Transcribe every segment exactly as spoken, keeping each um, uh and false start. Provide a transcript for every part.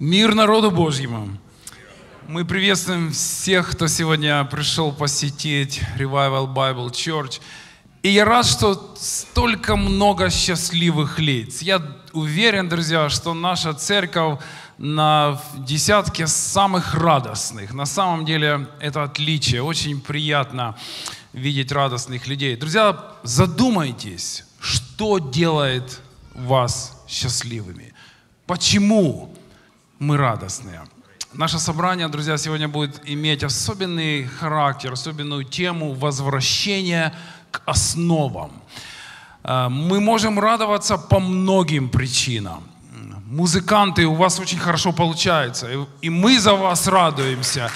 Мир народу Божьему! Мы приветствуем всех, кто сегодня пришел посетить Revival Bible Church. И я рад, что столько много счастливых лиц. Я уверен, друзья, что наша церковь на десятке самых радостных. На самом деле это отличие. Очень приятно видеть радостных людей. Друзья, задумайтесь, что делает вас счастливыми. Почему мы радостные? Наше собрание, друзья, сегодня будет иметь особенный характер, особенную тему возвращения к основам. Мы можем радоваться по многим причинам. Музыканты, у вас очень хорошо получается, и мы за вас радуемся.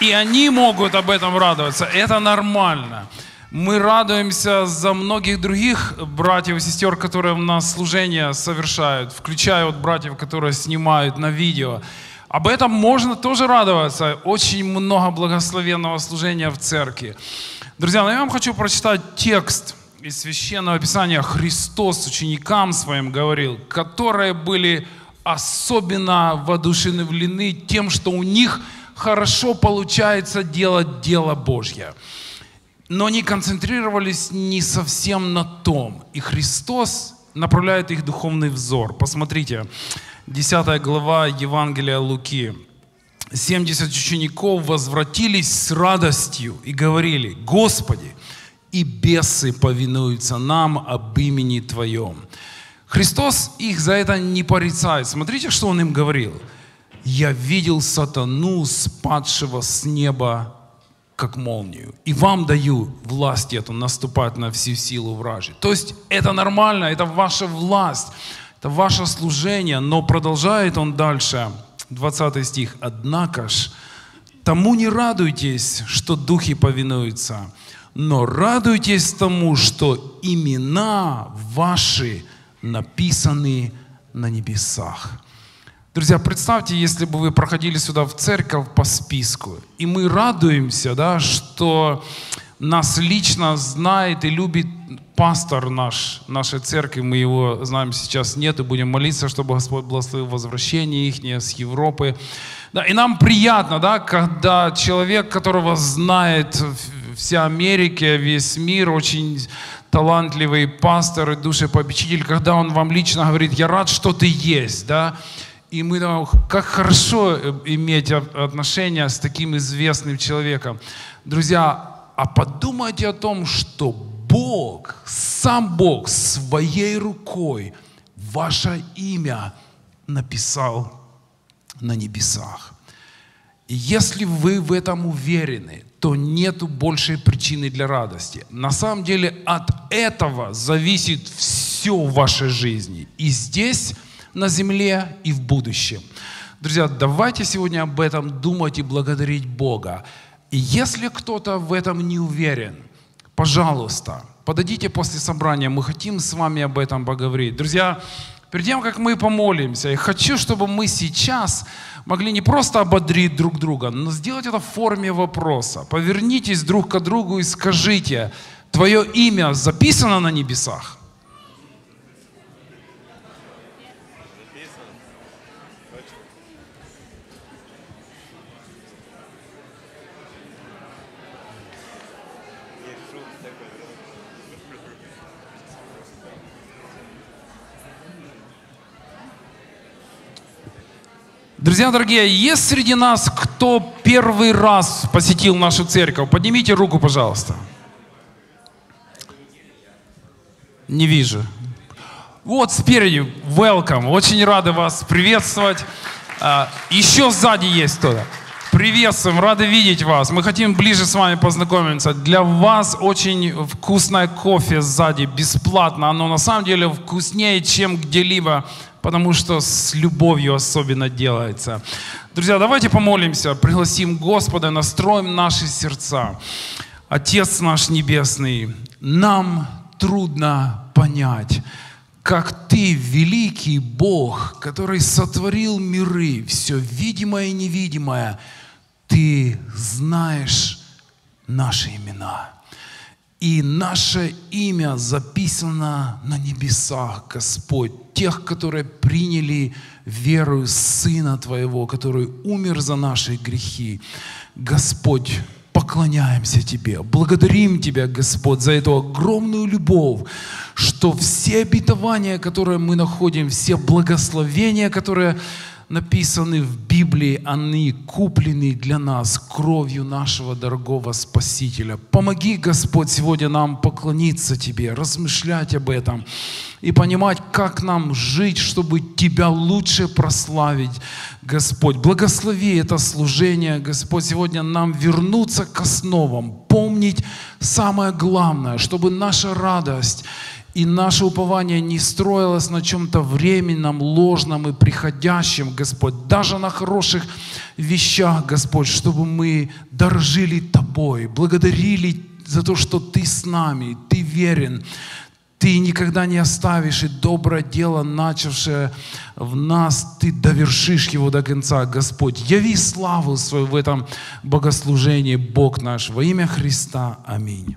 И они могут об этом радоваться, это нормально. Мы радуемся за многих других братьев и сестер, которые у нас служение совершают, включая вот братьев, которые снимают на видео. Об этом можно тоже радоваться. Очень много благословенного служения в церкви. Друзья, я вам хочу прочитать текст из Священного Писания. Христос ученикам своим говорил, которые были особенно воодушевлены тем, что у них хорошо получается делать дело Божье. Но они концентрировались не совсем на том. И Христос направляет их духовный взор. Посмотрите, десятая глава Евангелия Луки. семьдесят учеников возвратились с радостью и говорили: «Господи, и бесы повинуются нам об имени Твоем». Христос их за это не порицает. Смотрите, что Он им говорил. «Я видел сатану, спадшего с неба, как молнию. И вам даю власть эту, наступать на всю силу вражи». То есть это нормально, это ваша власть, это ваше служение. Но продолжает он дальше, двадцатый стих. «Однако ж, тому не радуйтесь, что духи повинуются, но радуйтесь тому, что имена ваши написаны на небесах». Друзья, представьте, если бы вы проходили сюда в церковь по списку, и мы радуемся, да, что нас лично знает и любит пастор наш, нашей церкви, мы его знаем, сейчас нет, и будем молиться, чтобы Господь благословил возвращение их с Европы. Да, и нам приятно, да, когда человек, которого знает вся Америка, весь мир, очень талантливый пастор и душепопечитель, когда он вам лично говорит: «Я рад, что ты есть», да. И мы думаем, как хорошо иметь отношения с таким известным человеком. Друзья, а подумайте о том, что Бог, сам Бог своей рукой ваше имя написал на небесах. И если вы в этом уверены, то нету большей причины для радости. На самом деле от этого зависит все в вашей жизни. И здесь, на земле и в будущем. Друзья, давайте сегодня об этом думать и благодарить Бога. И если кто-то в этом не уверен, пожалуйста, подойдите после собрания, мы хотим с вами об этом поговорить. Друзья, перед тем, как мы помолимся, я хочу, чтобы мы сейчас могли не просто ободрить друг друга, но сделать это в форме вопроса. Повернитесь друг к другу и скажите: «Твое имя записано на небесах?» Друзья дорогие, есть среди нас, кто первый раз посетил нашу церковь? Поднимите руку, пожалуйста. Не вижу. Вот спереди, welcome, очень рады вас приветствовать. Еще сзади есть кто-то. Приветствуем, рады видеть вас. Мы хотим ближе с вами познакомиться. Для вас очень вкусное кофе сзади, бесплатно. Оно на самом деле вкуснее, чем где-либо, потому что с любовью особенно делается. Друзья, давайте помолимся, пригласим Господа, настроим наши сердца. Отец наш Небесный, нам трудно понять, как Ты, великий Бог, который сотворил миры, все видимое и невидимое, Ты знаешь наши имена. И наше имя записано на небесах, Господь, тех, которые приняли веру Сына Твоего, который умер за наши грехи. Господь, поклоняемся Тебе, благодарим Тебя, Господь, за эту огромную любовь, что все обетования, которые мы находим, все благословения, которые написаны в Библии, они куплены для нас кровью нашего дорогого Спасителя. Помоги, Господь, сегодня нам поклониться Тебе, размышлять об этом и понимать, как нам жить, чтобы Тебя лучше прославить, Господь. Благослови это служение, Господь, сегодня нам вернуться к основам, помнить самое главное, чтобы наша радость и наше упование не строилось на чем-то временном, ложном и приходящем, Господь. Даже на хороших вещах, Господь, чтобы мы дорожили Тобой, благодарили за то, что Ты с нами, Ты верен. Ты никогда не оставишь, и доброе дело, начавшее в нас, Ты довершишь его до конца, Господь. Яви славу свою в этом богослужении, Бог наш, во имя Христа. Аминь.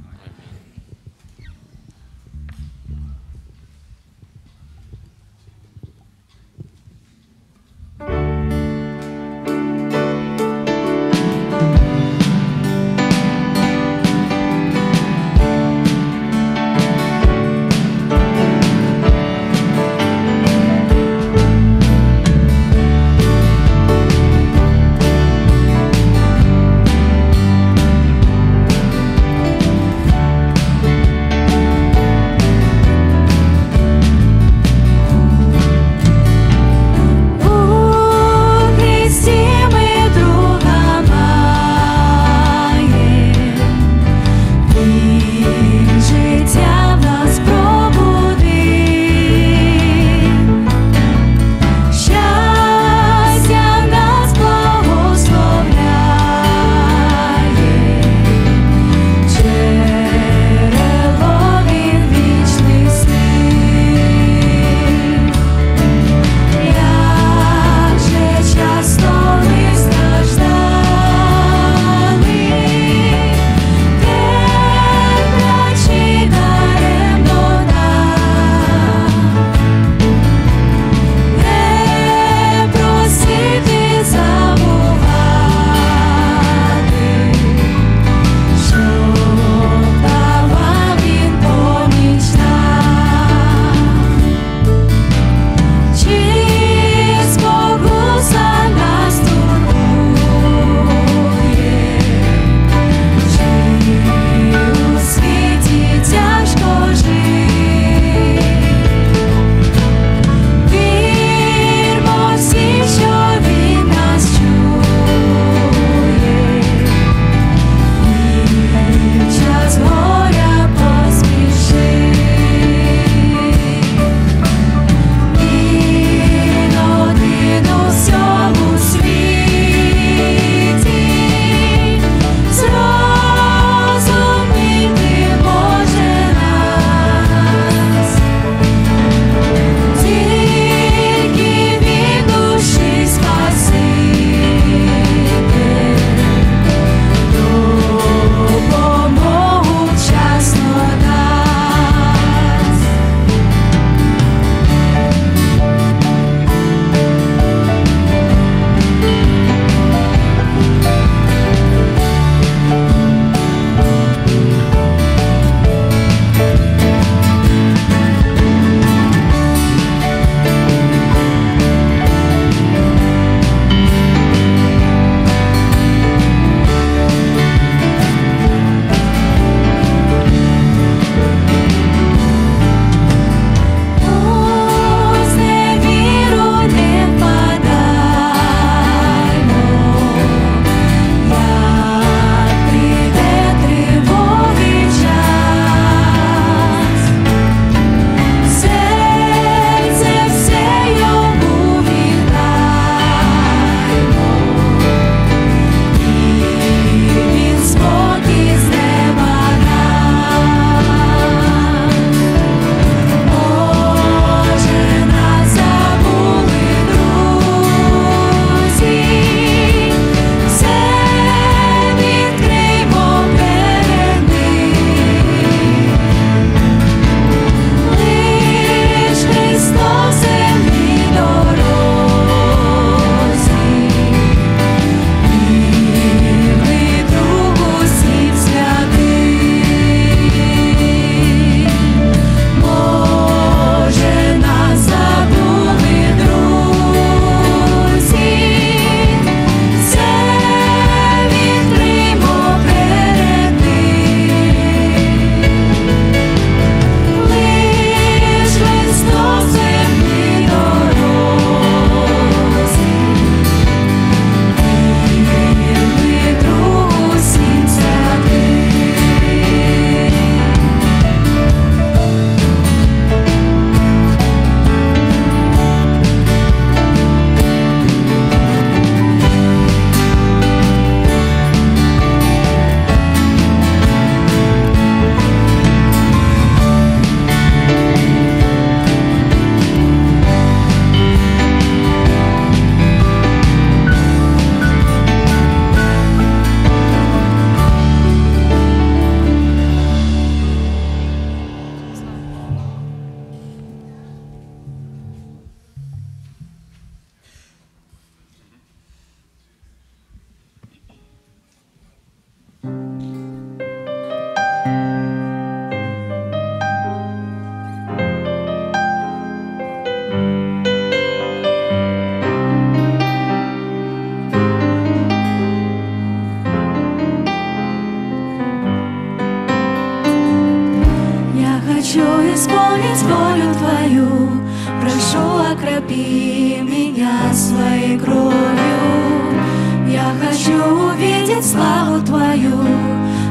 хочу увидеть славу Твою,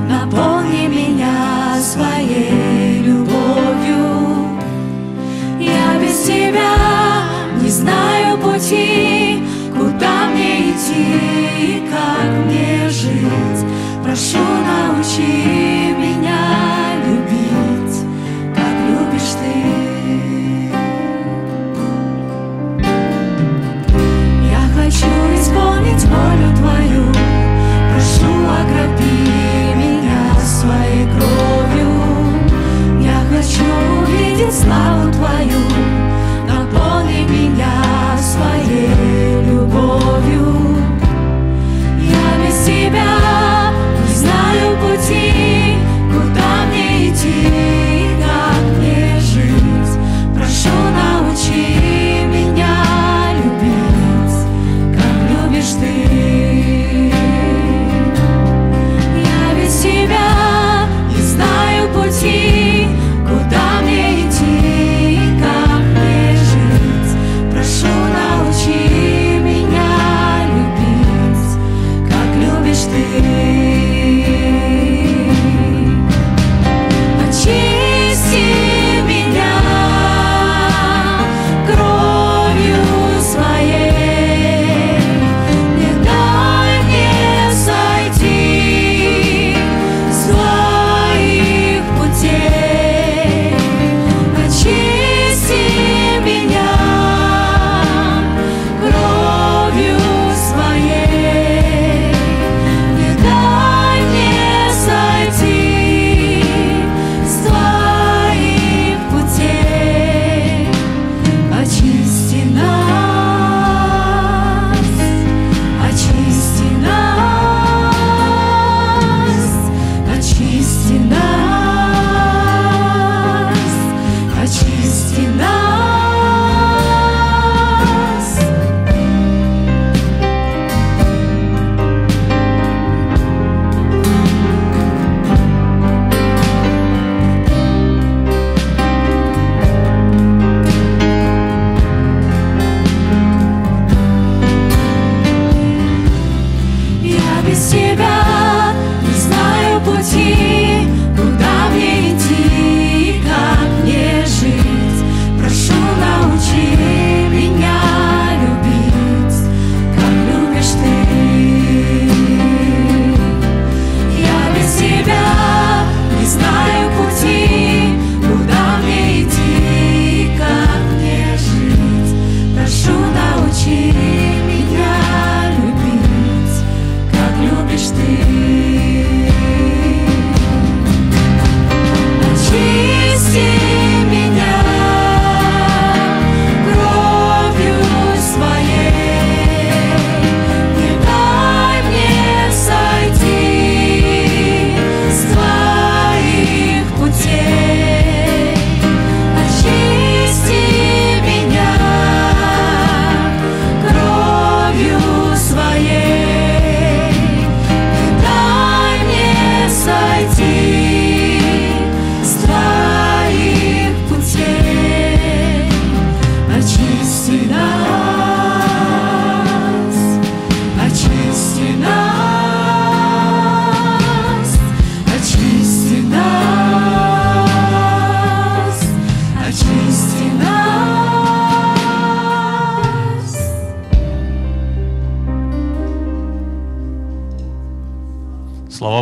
наполни меня своей любовью. Я без Тебя не знаю пути, куда мне идти и как мне жить. Прошу, научи меня любить, как любишь Ты. Я хочу исполнить волю Твою, прошу, окропи меня своей кровью. Я хочу увидеть славу Твою, наполни меня своей любовью. Я без Тебя знаю пути, куда мне идти, как мне жить. Прошу, научи меня любить, как любишь Ты. Я без Тебя не знаю пути, куда мне идти, как мне жить. Прошу, научи меня любить, как любишь Ты.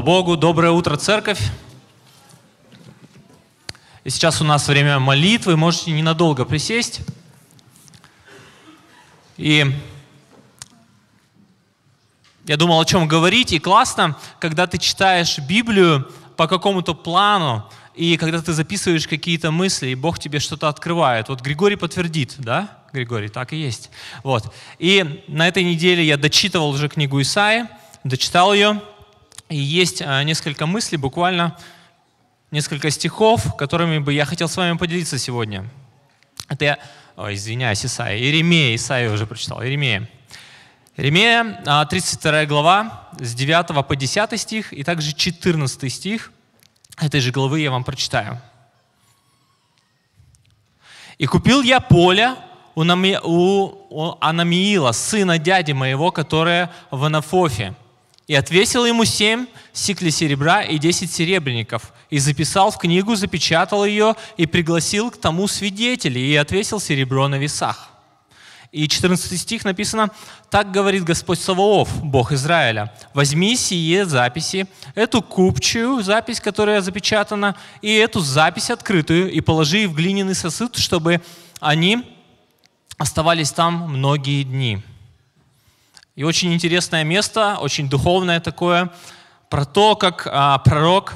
Богу. Доброе утро, церковь. И сейчас у нас время молитвы. Можете ненадолго присесть. И я думал, о чем говорить. И классно, когда ты читаешь Библию по какому-то плану, и когда ты записываешь какие-то мысли, и Бог тебе что-то открывает. Вот Григорий подтвердит, да? Григорий, так и есть. Вот. И на этой неделе я дочитывал уже книгу Исаии, дочитал ее. И есть несколько мыслей, буквально несколько стихов, которыми бы я хотел с вами поделиться сегодня. Это я, ой, извиняюсь, Исаия, Иеремия, Исаия уже прочитал, Иеремия. Иеремия, тридцать вторая глава, с девятого по десятый стих, и также четырнадцатый стих этой же главы я вам прочитаю. «И купил я поле у Анамиила, сына дяди моего, которое в Анафофе, И отвесил ему семь сиклей серебра и десять серебряников, и записал в книгу, запечатал ее, и пригласил к тому свидетелей, и отвесил серебро на весах». И четырнадцатый стих написано: «Так говорит Господь Саваоф, Бог Израиля, возьми сие записи, эту купчую запись, которая запечатана, и эту запись открытую, и положи в глиняный сосуд, чтобы они оставались там многие дни». И очень интересное место, очень духовное такое, про то, как а, пророк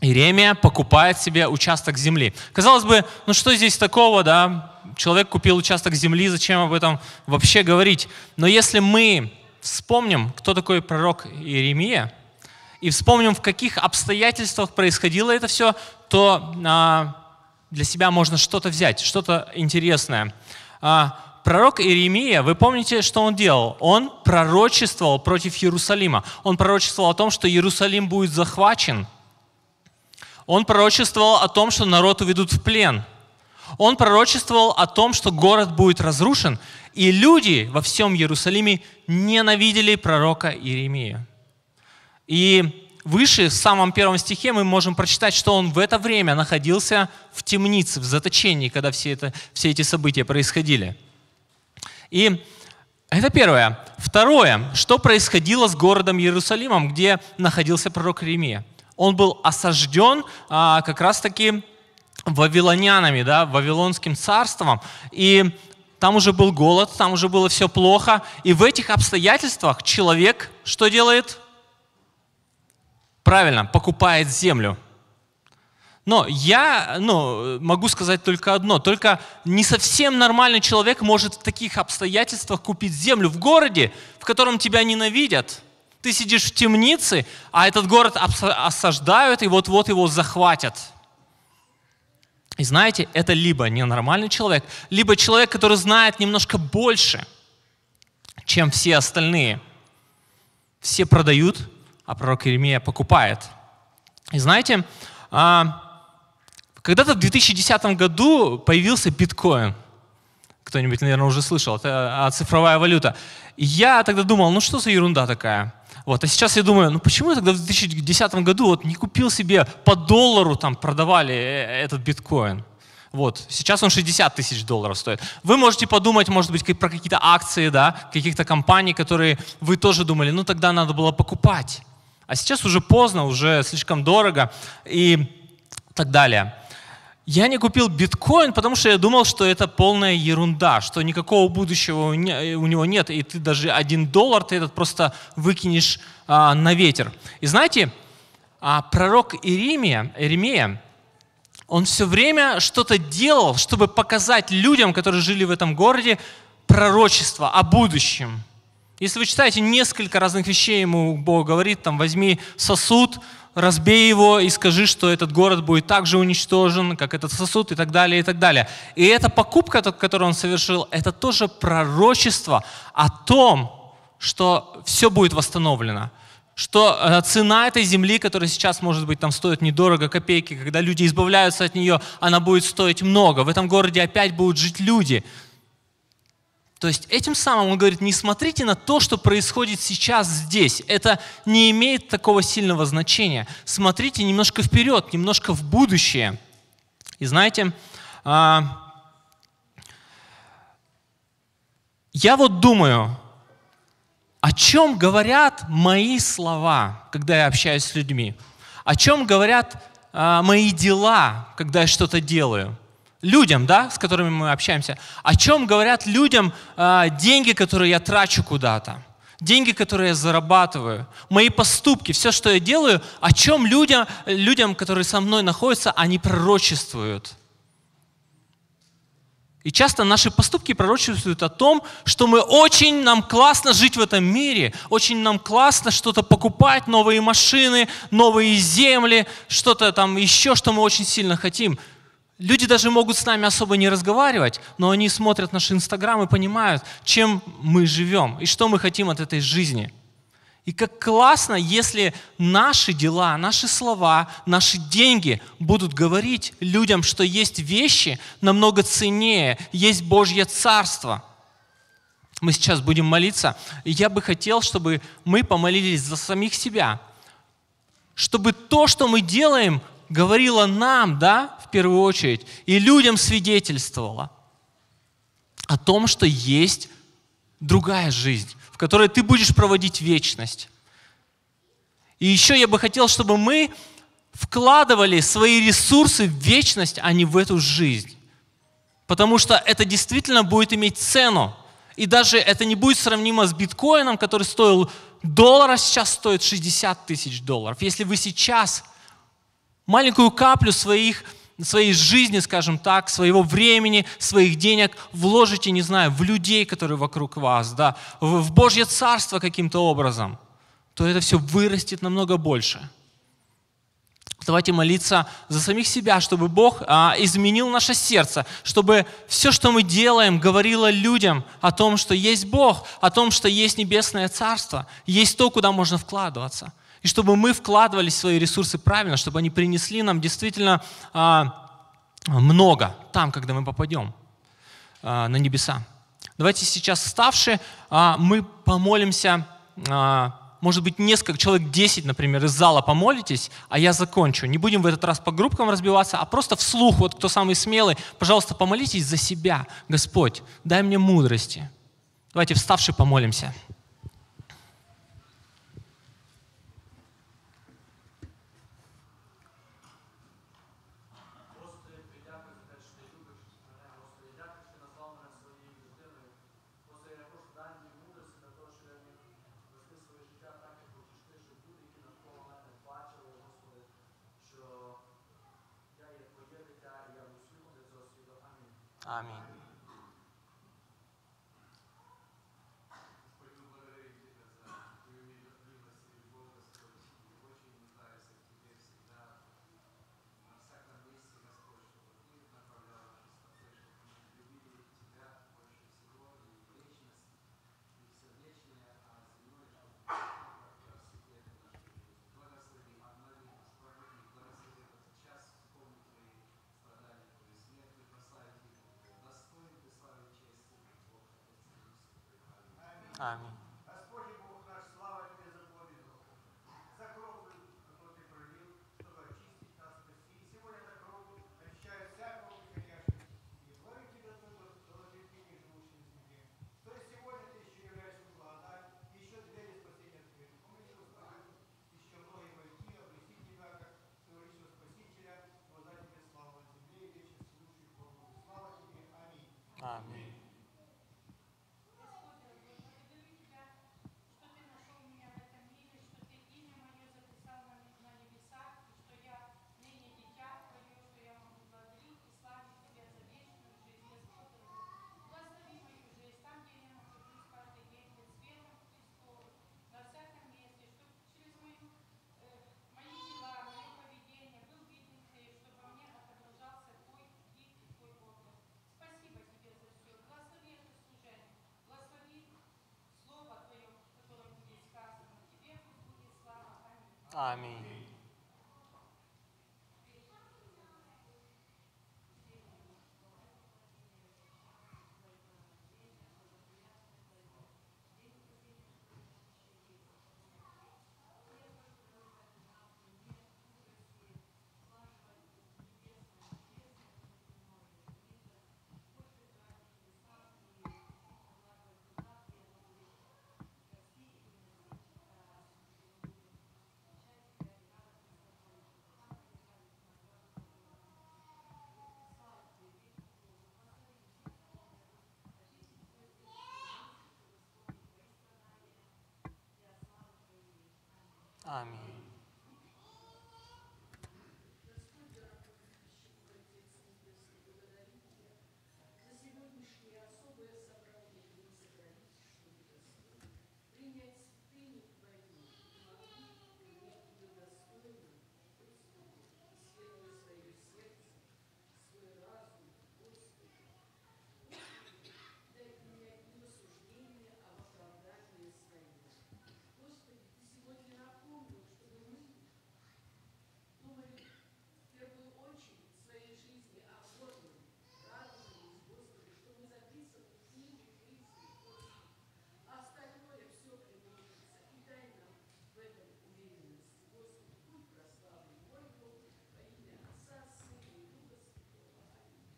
Иеремия покупает себе участок земли. Казалось бы, ну что здесь такого, да? Человек купил участок земли, зачем об этом вообще говорить? Но если мы вспомним, кто такой пророк Иеремия, и вспомним, в каких обстоятельствах происходило это все, то а, для себя можно что-то взять, что-то интересное. А, Пророк Иеремия, вы помните, что он делал? Он пророчествовал против Иерусалима. Он пророчествовал о том, что Иерусалим будет захвачен. Он пророчествовал о том, что народ уведут в плен. Он пророчествовал о том, что город будет разрушен. И люди во всем Иерусалиме ненавидели пророка Иеремию. И выше, в самом первом стихе, мы можем прочитать, что он в это время находился в темнице, в заточении, когда все, это, все эти события происходили. И это первое. Второе, что происходило с городом Иерусалимом, где находился пророк Иеремия. Он был осажден а, как раз-таки вавилонянами, да, вавилонским царством. И там уже был голод, там уже было все плохо. И в этих обстоятельствах человек что делает? Правильно, покупает землю. Но я ну, могу сказать только одно. Только не совсем нормальный человек может в таких обстоятельствах купить землю в городе, в котором тебя ненавидят. Ты сидишь в темнице, а этот город осаждают и вот-вот его захватят. И знаете, это либо ненормальный человек, либо человек, который знает немножко больше, чем все остальные. Все продают, а пророк Иеремия покупает. И знаете... Когда-то в две тысячи десятом году появился биткоин. Кто-нибудь, наверное, уже слышал. Это цифровая валюта. И я тогда думал, ну что за ерунда такая. Вот. А сейчас я думаю, ну почему я тогда в две тысячи десятом году вот не купил себе по доллару, там продавали этот биткоин. Вот. Сейчас он шестьдесят тысяч долларов стоит. Вы можете подумать, может быть, про какие-то акции, да, каких-то компаний, которые вы тоже думали, ну тогда надо было покупать. А сейчас уже поздно, уже слишком дорого и так далее. Я не купил биткоин, потому что я думал, что это полная ерунда, что никакого будущего у него нет, и ты даже один доллар, ты этот просто выкинешь а, на ветер. И знаете, а, пророк Иеремия, Иеремия, он все время что-то делал, чтобы показать людям, которые жили в этом городе, пророчество о будущем. Если вы читаете, несколько разных вещей ему Бог говорит, там, возьми сосуд, разбей его и скажи, что этот город будет так же уничтожен, как этот сосуд, и так далее, и так далее. И эта покупка, которую он совершил, это тоже пророчество о том, что все будет восстановлено, что цена этой земли, которая сейчас, может быть, там стоит недорого, копейки, когда люди избавляются от нее, она будет стоить много. В этом городе опять будут жить люди. То есть этим самым он говорит, не смотрите на то, что происходит сейчас здесь. Это не имеет такого сильного значения. Смотрите немножко вперед, немножко в будущее. И знаете, я вот думаю, о чем говорят мои слова, когда я общаюсь с людьми? О чем говорят мои дела, когда я что-то делаю? Людям, да, с которыми мы общаемся, о чем говорят людям э, деньги, которые я трачу куда-то, деньги, которые я зарабатываю, мои поступки, все, что я делаю, о чем людям, людям, которые со мной находятся, они пророчествуют. И часто наши поступки пророчествуют о том, что мы очень нам классно жить в этом мире, очень нам классно что-то покупать, новые машины, новые земли, что-то там еще, что мы очень сильно хотим. Люди даже могут с нами особо не разговаривать, но они смотрят наш Инстаграм и понимают, чем мы живем и что мы хотим от этой жизни. И как классно, если наши дела, наши слова, наши деньги будут говорить людям, что есть вещи намного ценнее, есть Божье Царство. мы сейчас будем молиться, и я бы хотел, чтобы мы помолились за самих себя, чтобы то, что мы делаем, говорило нам, да, в первую очередь, и людям свидетельствовало о том, что есть другая жизнь, в которой ты будешь проводить вечность. И еще я бы хотел, чтобы мы вкладывали свои ресурсы в вечность, а не в эту жизнь. Потому что это действительно будет иметь цену. И даже это не будет сравнимо с биткоином, который стоил доллар, а сейчас стоит шестьдесят тысяч долларов. Если вы сейчас маленькую каплю своих, своей жизни, скажем так, своего времени, своих денег вложите, не знаю, в людей, которые вокруг вас, да, в, в Божье Царство каким-то образом, то это все вырастет намного больше. Давайте молиться за самих себя, чтобы Бог а, изменил наше сердце, чтобы все, что мы делаем, говорило людям о том, что есть Бог, о том, что есть Небесное Царство, есть то, куда можно вкладываться. И чтобы мы вкладывали свои ресурсы правильно, чтобы они принесли нам действительно а, много там, когда мы попадем а, на небеса. Давайте сейчас вставши, а, мы помолимся... А, Может быть, несколько, человек десять, например, из зала помолитесь, а я закончу. Не будем в этот раз по группкам разбиваться, а просто вслух, вот кто самый смелый, пожалуйста, помолитесь за себя. Господь, дай мне мудрости. Давайте вставши помолимся. Амінь. Аминь. Господи Бог наш, слава Тебе за победу, за кровь, которую Ты пролил, чтобы очистить нас от грехов. И сегодня эта кровь очищает всякого грешника. И слава Тебе за то, что Ты не живущий на земле. То есть сегодня Ты еще являешься благодать, еще двери спасения открыты. Помни, что станут еще многие войти, обрести Тебя как Твоего Спасителя, воздать Тебе славу на земле и вечно слушай Богу. Слава Тебе. Аминь. Аминь. Аминь. Аминь. Господи, Ты сегодня напомнил, что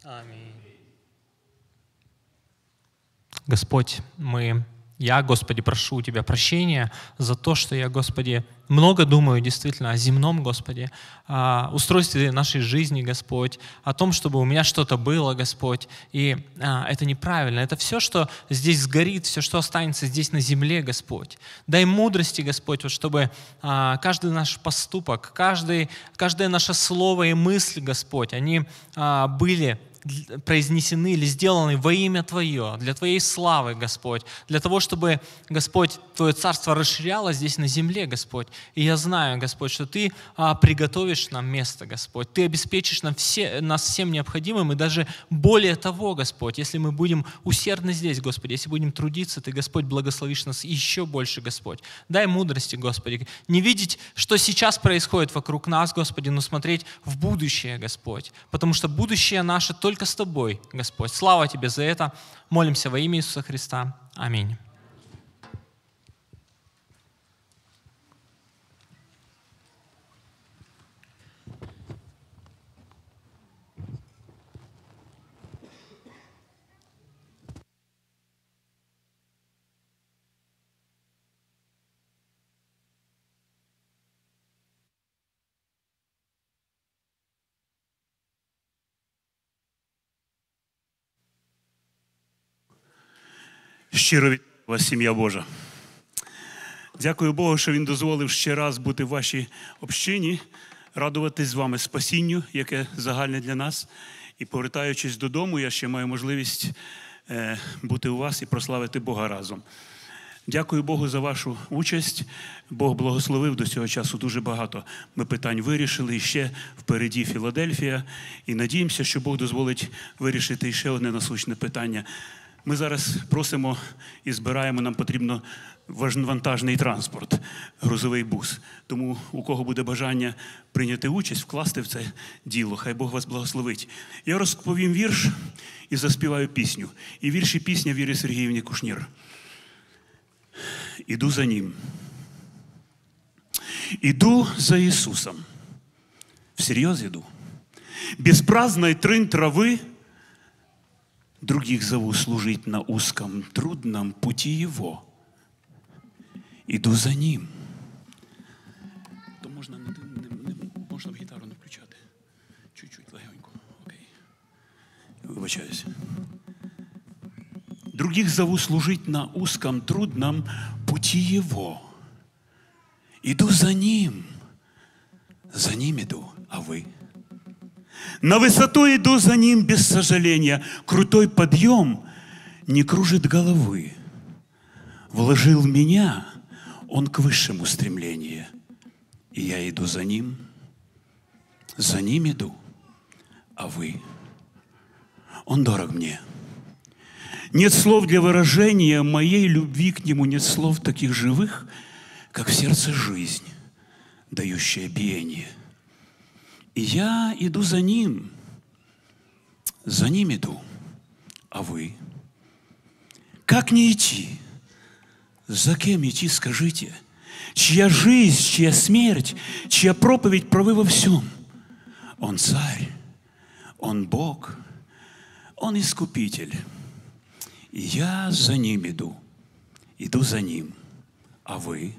Амінь. Господь, мы, я, Господи, прошу у Тебя прощения за то, что я, Господи, много думаю действительно о земном, Господи, о устройстве нашей жизни, Господь, о том, чтобы у меня что-то было, Господь. И а, это неправильно. Это все, что здесь сгорит, все, что останется здесь на земле, Господь. Дай мудрости, Господь, вот, чтобы а, каждый наш поступок, каждый, каждое наше слово и мысль, Господь, они а, были произнесены или сделаны во имя Твое, для Твоей славы, Господь, для того, чтобы, Господь, Твое Царство расширялось здесь на земле, Господь. И я знаю, Господь, что Ты а, приготовишь нам место, Господь, Ты обеспечишь нам все, нас всем необходимым, и даже более того, Господь, если мы будем усердны здесь, Господи, если будем трудиться, Ты, Господь, благословишь нас еще больше, Господь. Дай мудрости, Господи, не видеть, что сейчас происходит вокруг нас, Господи, но смотреть в будущее, Господь, потому что будущее наше только Только с Тобой, Господь. Слава Тебе за это. Молимся во имя Иисуса Христа. Аминь. Щиро вітаю вас, сім'я Божа. Дякую Богу, що Він дозволив ще раз бути в вашій общині, радуватись з вами спасінню, яке загальне для нас. І повертаючись додому, я ще маю можливість бути у вас і прославити Бога разом. Дякую Богу за вашу участь. Бог благословив до цього часу дуже багато. Ми питань вирішили, і ще впереді Філадельфія. І надіємося, що Бог дозволить вирішити ще одне насущне питання. Ми зараз просимо і збираємо, нам потрібно вантажний транспорт, грузовий бус. Тому у кого буде бажання прийняти участь, вкласти в це діло, хай Бог вас благословить. Я розповім вірш і заспіваю пісню. І вірш і пісня Віри Сергіївні Кушнір. Іду за Ним. Іду за Ісусом. Всерйоз іду. Без праздной трынь травы других зову служить на узком, трудном пути Его. Иду за Ним. То можна, не, не, можна гітару не включати. Чуть-чуть, легенько. Окей. Вибачаюсь. Других зову служить на узком, трудном пути Его. Иду за Ним. За Ним иду, а вы? На высоту иду за Ним без сожаления. Крутой подъем не кружит головы. Вложил меня Он к высшему стремлению. И я иду за Ним. За Ним иду, а вы? Он дорог мне. Нет слов для выражения моей любви к Нему. Нет слов таких живых, как в сердце жизнь, дающая биение. И я иду за Ним, за Ним иду, а вы? Как не идти? За кем идти, скажите? Чья жизнь, чья смерть, чья проповедь правы во всем? Он Царь, Он Бог, Он Искупитель. И я за Ним иду, иду за Ним, а вы?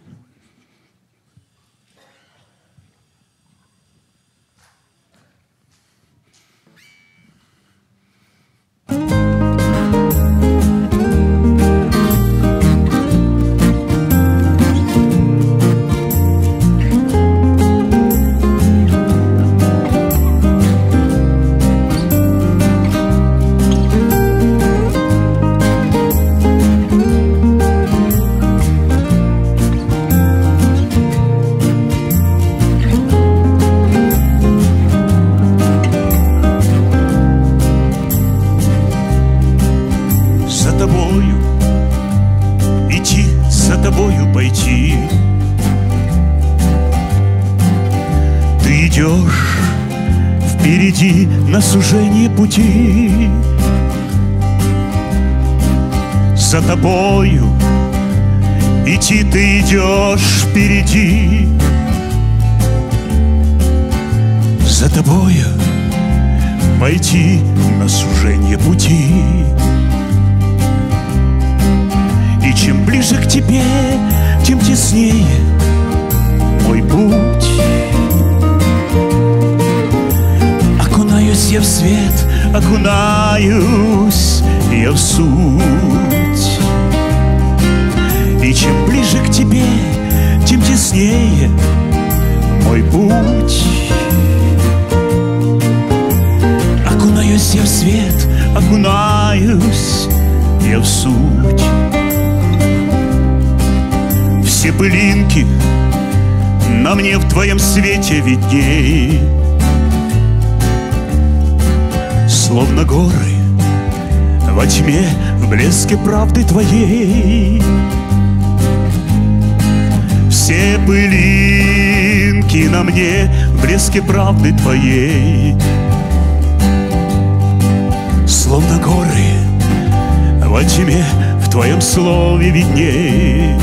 На сужении пути за тобою идти ты идешь впереди, за тобою пойти на сужение пути. И чем ближе к тебе, тем теснее мой путь. Окунаюсь я в свет, окунаюсь я в суть. И чем ближе к тебе, тем теснее мой путь. Окунаюсь я в свет, окунаюсь я в суть. Все пылинки на мне в твоем свете видней, словно горы во тьме в блеске правды твоей. Все пылинки на мне в блеске правды твоей, словно горы во тьме в твоем слове видней.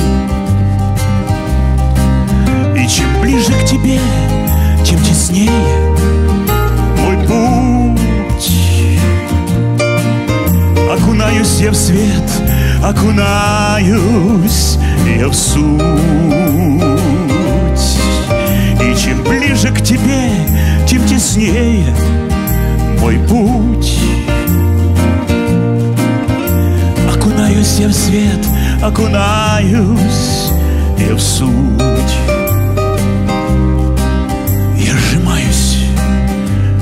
И чем ближе к тебе, тем теснее мой путь. Окунаюсь я в свет, окунаюсь я в суть. И чем ближе к тебе, тем теснее мой путь. Окунаюсь я в свет, окунаюсь я в суть.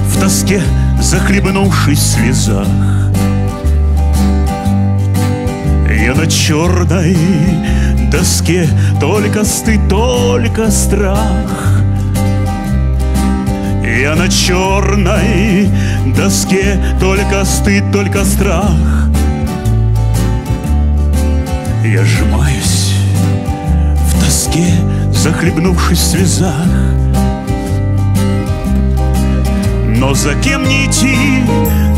В тоске, захлебнувшись в слезах, я на черной доске, только стыд, только страх. Я на черной доске, только стыд, только страх. Я сжимаюсь в тоске, захлебнувшись в слезах. Но за кем не идти,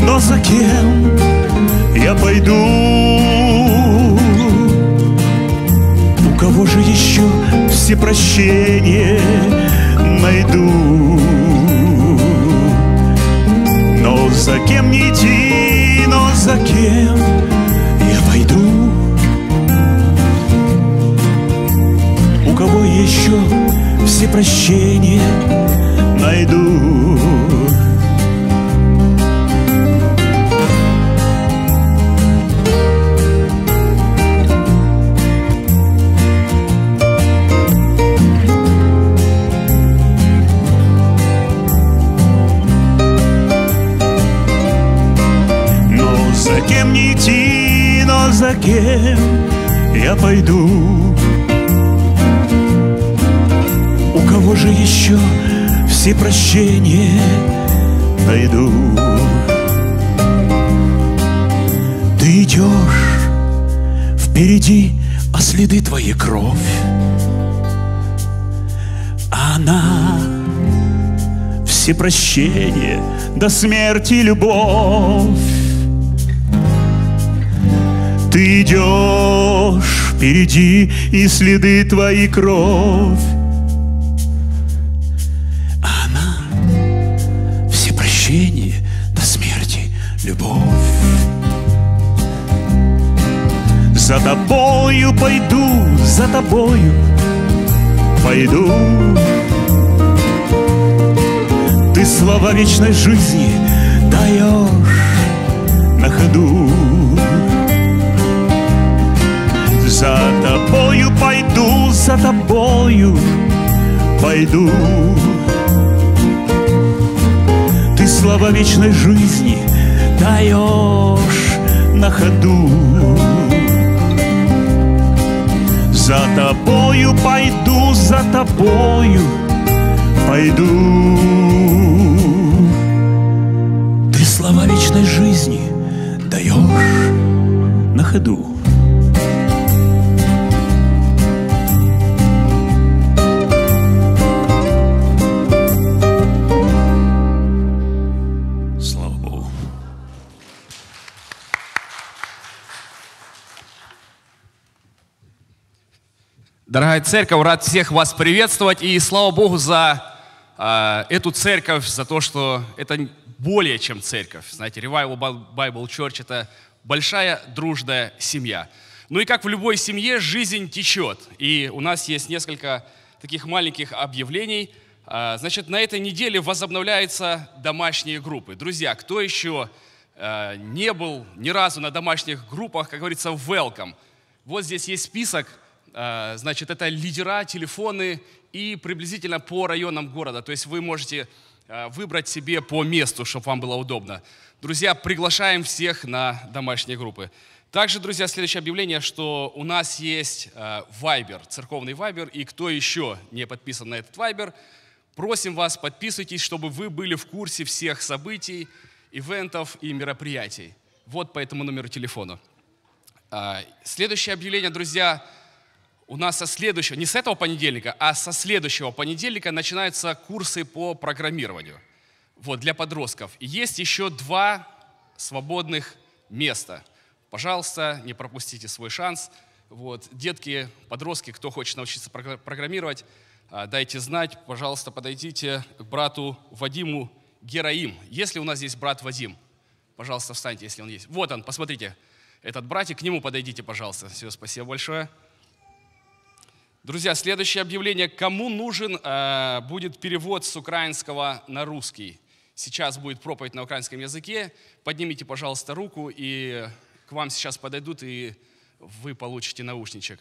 но за кем я пойду? У кого же еще все прощения найду? Но за кем не идти, но за кем я пойду? У кого еще все прощения найду? За кем я пойду? У кого же еще все прощения найду? Ты идешь впереди, а следы твоей кровь, она все прощения до смерти любовь. Ты идешь впереди, и следы твои кровь, а она все прощения до смерти любовь. За тобою пойду, за тобою пойду. Ты слова вечной жизни даешь на ходу. За тобою пойду, за тобою пойду. Ты слова вечной жизни даешь на ходу. За тобою пойду, за тобою пойду. Ты слова вечной жизни даешь на ходу. Дорогая церковь, рад всех вас приветствовать, и слава Богу за э, эту церковь, за то, что это более чем церковь. Знаете, Revival Bible Church – это большая дружная семья. Ну и как в любой семье, жизнь течет. И у нас есть несколько таких маленьких объявлений. Значит, на этой неделе возобновляются домашние группы. Друзья, кто еще не был ни разу на домашних группах, как говорится, welcome. Вот здесь есть список. Значит, это лидера, телефоны и приблизительно по районам города. То есть вы можете выбрать себе по месту, чтобы вам было удобно. Друзья, приглашаем всех на домашние группы. Также, друзья, следующее объявление, что у нас есть Viber, церковный Viber, и кто еще не подписан на этот Viber, просим вас, подписывайтесь, чтобы вы были в курсе всех событий, ивентов и мероприятий. Вот по этому номеру телефона. Следующее объявление, друзья, у нас со следующего, не с этого понедельника, а со следующего понедельника начинаются курсы по программированию. Вот, для подростков. И есть еще два свободных места. Пожалуйста, не пропустите свой шанс. Вот, детки, подростки, кто хочет научиться программировать, дайте знать, пожалуйста, подойдите к брату Вадиму Гераим. Если у нас здесь брат Вадим, пожалуйста, встаньте, если он есть. Вот он, посмотрите, этот братик, к нему подойдите, пожалуйста. Все, спасибо большое. Друзья, следующее объявление. Кому нужен э, будет перевод с украинского на русский? Сейчас будет проповедь на украинском языке. Поднимите, пожалуйста, руку, и к вам сейчас подойдут, и вы получите наушничек.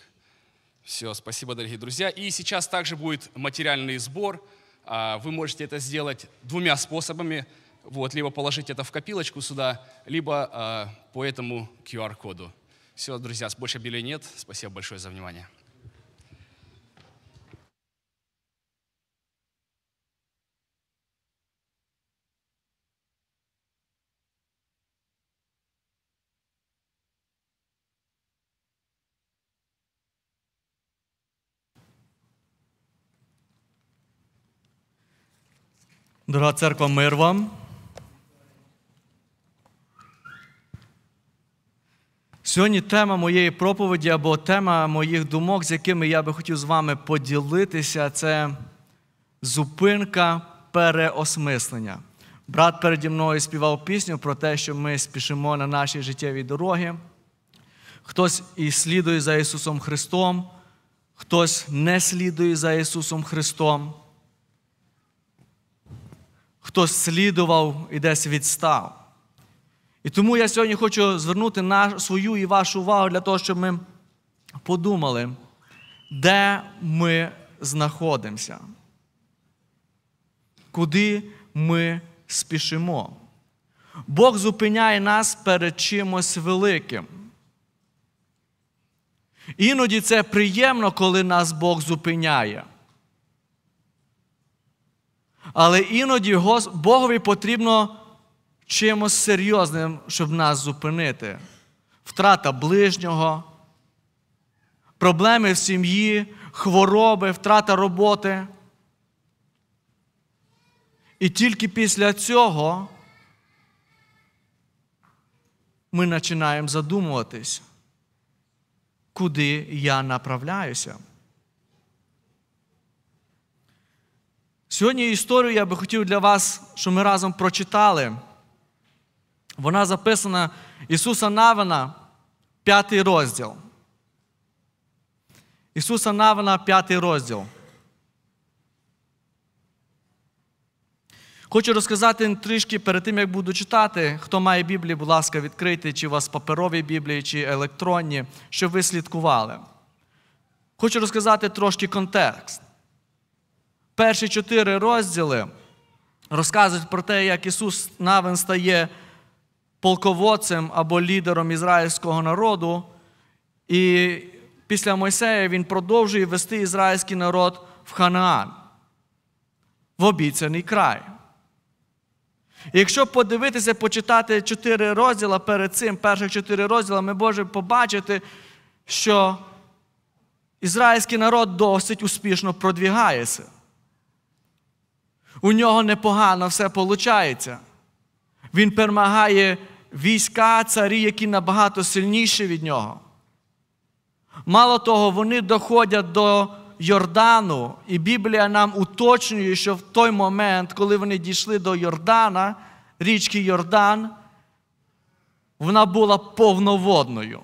Все, спасибо, дорогие друзья. И сейчас также будет материальный сбор. Вы можете это сделать двумя способами. Вот, либо положить это в копилочку сюда, либо э, по этому ку ар коду. Все, друзья, больше объявлений нет. Спасибо большое за внимание. Дорога церква, мир вам. Сьогодні тема моєї проповіді або тема моїх думок, з якими я би хотів з вами поділитися, це зупинка переосмислення. Брат переді мною співав пісню про те, що ми спішимо на нашій життєвій дорогі. Хтось і слідує за Ісусом Христом, хтось не слідує за Ісусом Христом. Хто слідував і десь відстав. І тому я сьогодні хочу звернути на свою і вашу увагу для того, щоб ми подумали, де ми знаходимося, куди ми спішимо. Бог зупиняє нас перед чимось великим. Іноді це приємно, коли нас Бог зупиняє. Але іноді Богові потрібно чимось серйозним, щоб нас зупинити. Втрата ближнього, проблеми в сім'ї, хвороби, втрата роботи. І тільки після цього ми починаємо задумуватись, куди я направляюся. Сьогодні історію я би хотів для вас, щоб ми разом прочитали. Вона записана Ісуса Навина, п'ятий розділ. Ісуса Навина, п'ятий розділ. Хочу розказати трішки перед тим, як буду читати. Хто має Біблію, будь ласка, відкрийте, чи у вас паперові Біблії, чи електронні, щоб ви слідкували. Хочу розказати трошки контекст. Перші чотири розділи розказують про те, як Ісус Навин стає полководцем або лідером ізраїльського народу. І після Мойсея він продовжує вести ізраїльський народ в Ханаан, в обіцяний край. І якщо подивитися, почитати чотири розділа перед цим, перших чотири розділа, ми можемо побачити, що ізраїльський народ досить успішно продвігається. У нього непогано все виходить. Він перемагає війська, царі, які набагато сильніші від нього. Мало того, вони доходять до Йордану, і Біблія нам уточнює, що в той момент, коли вони дійшли до Йордана, річки Йордан, вона була повноводною.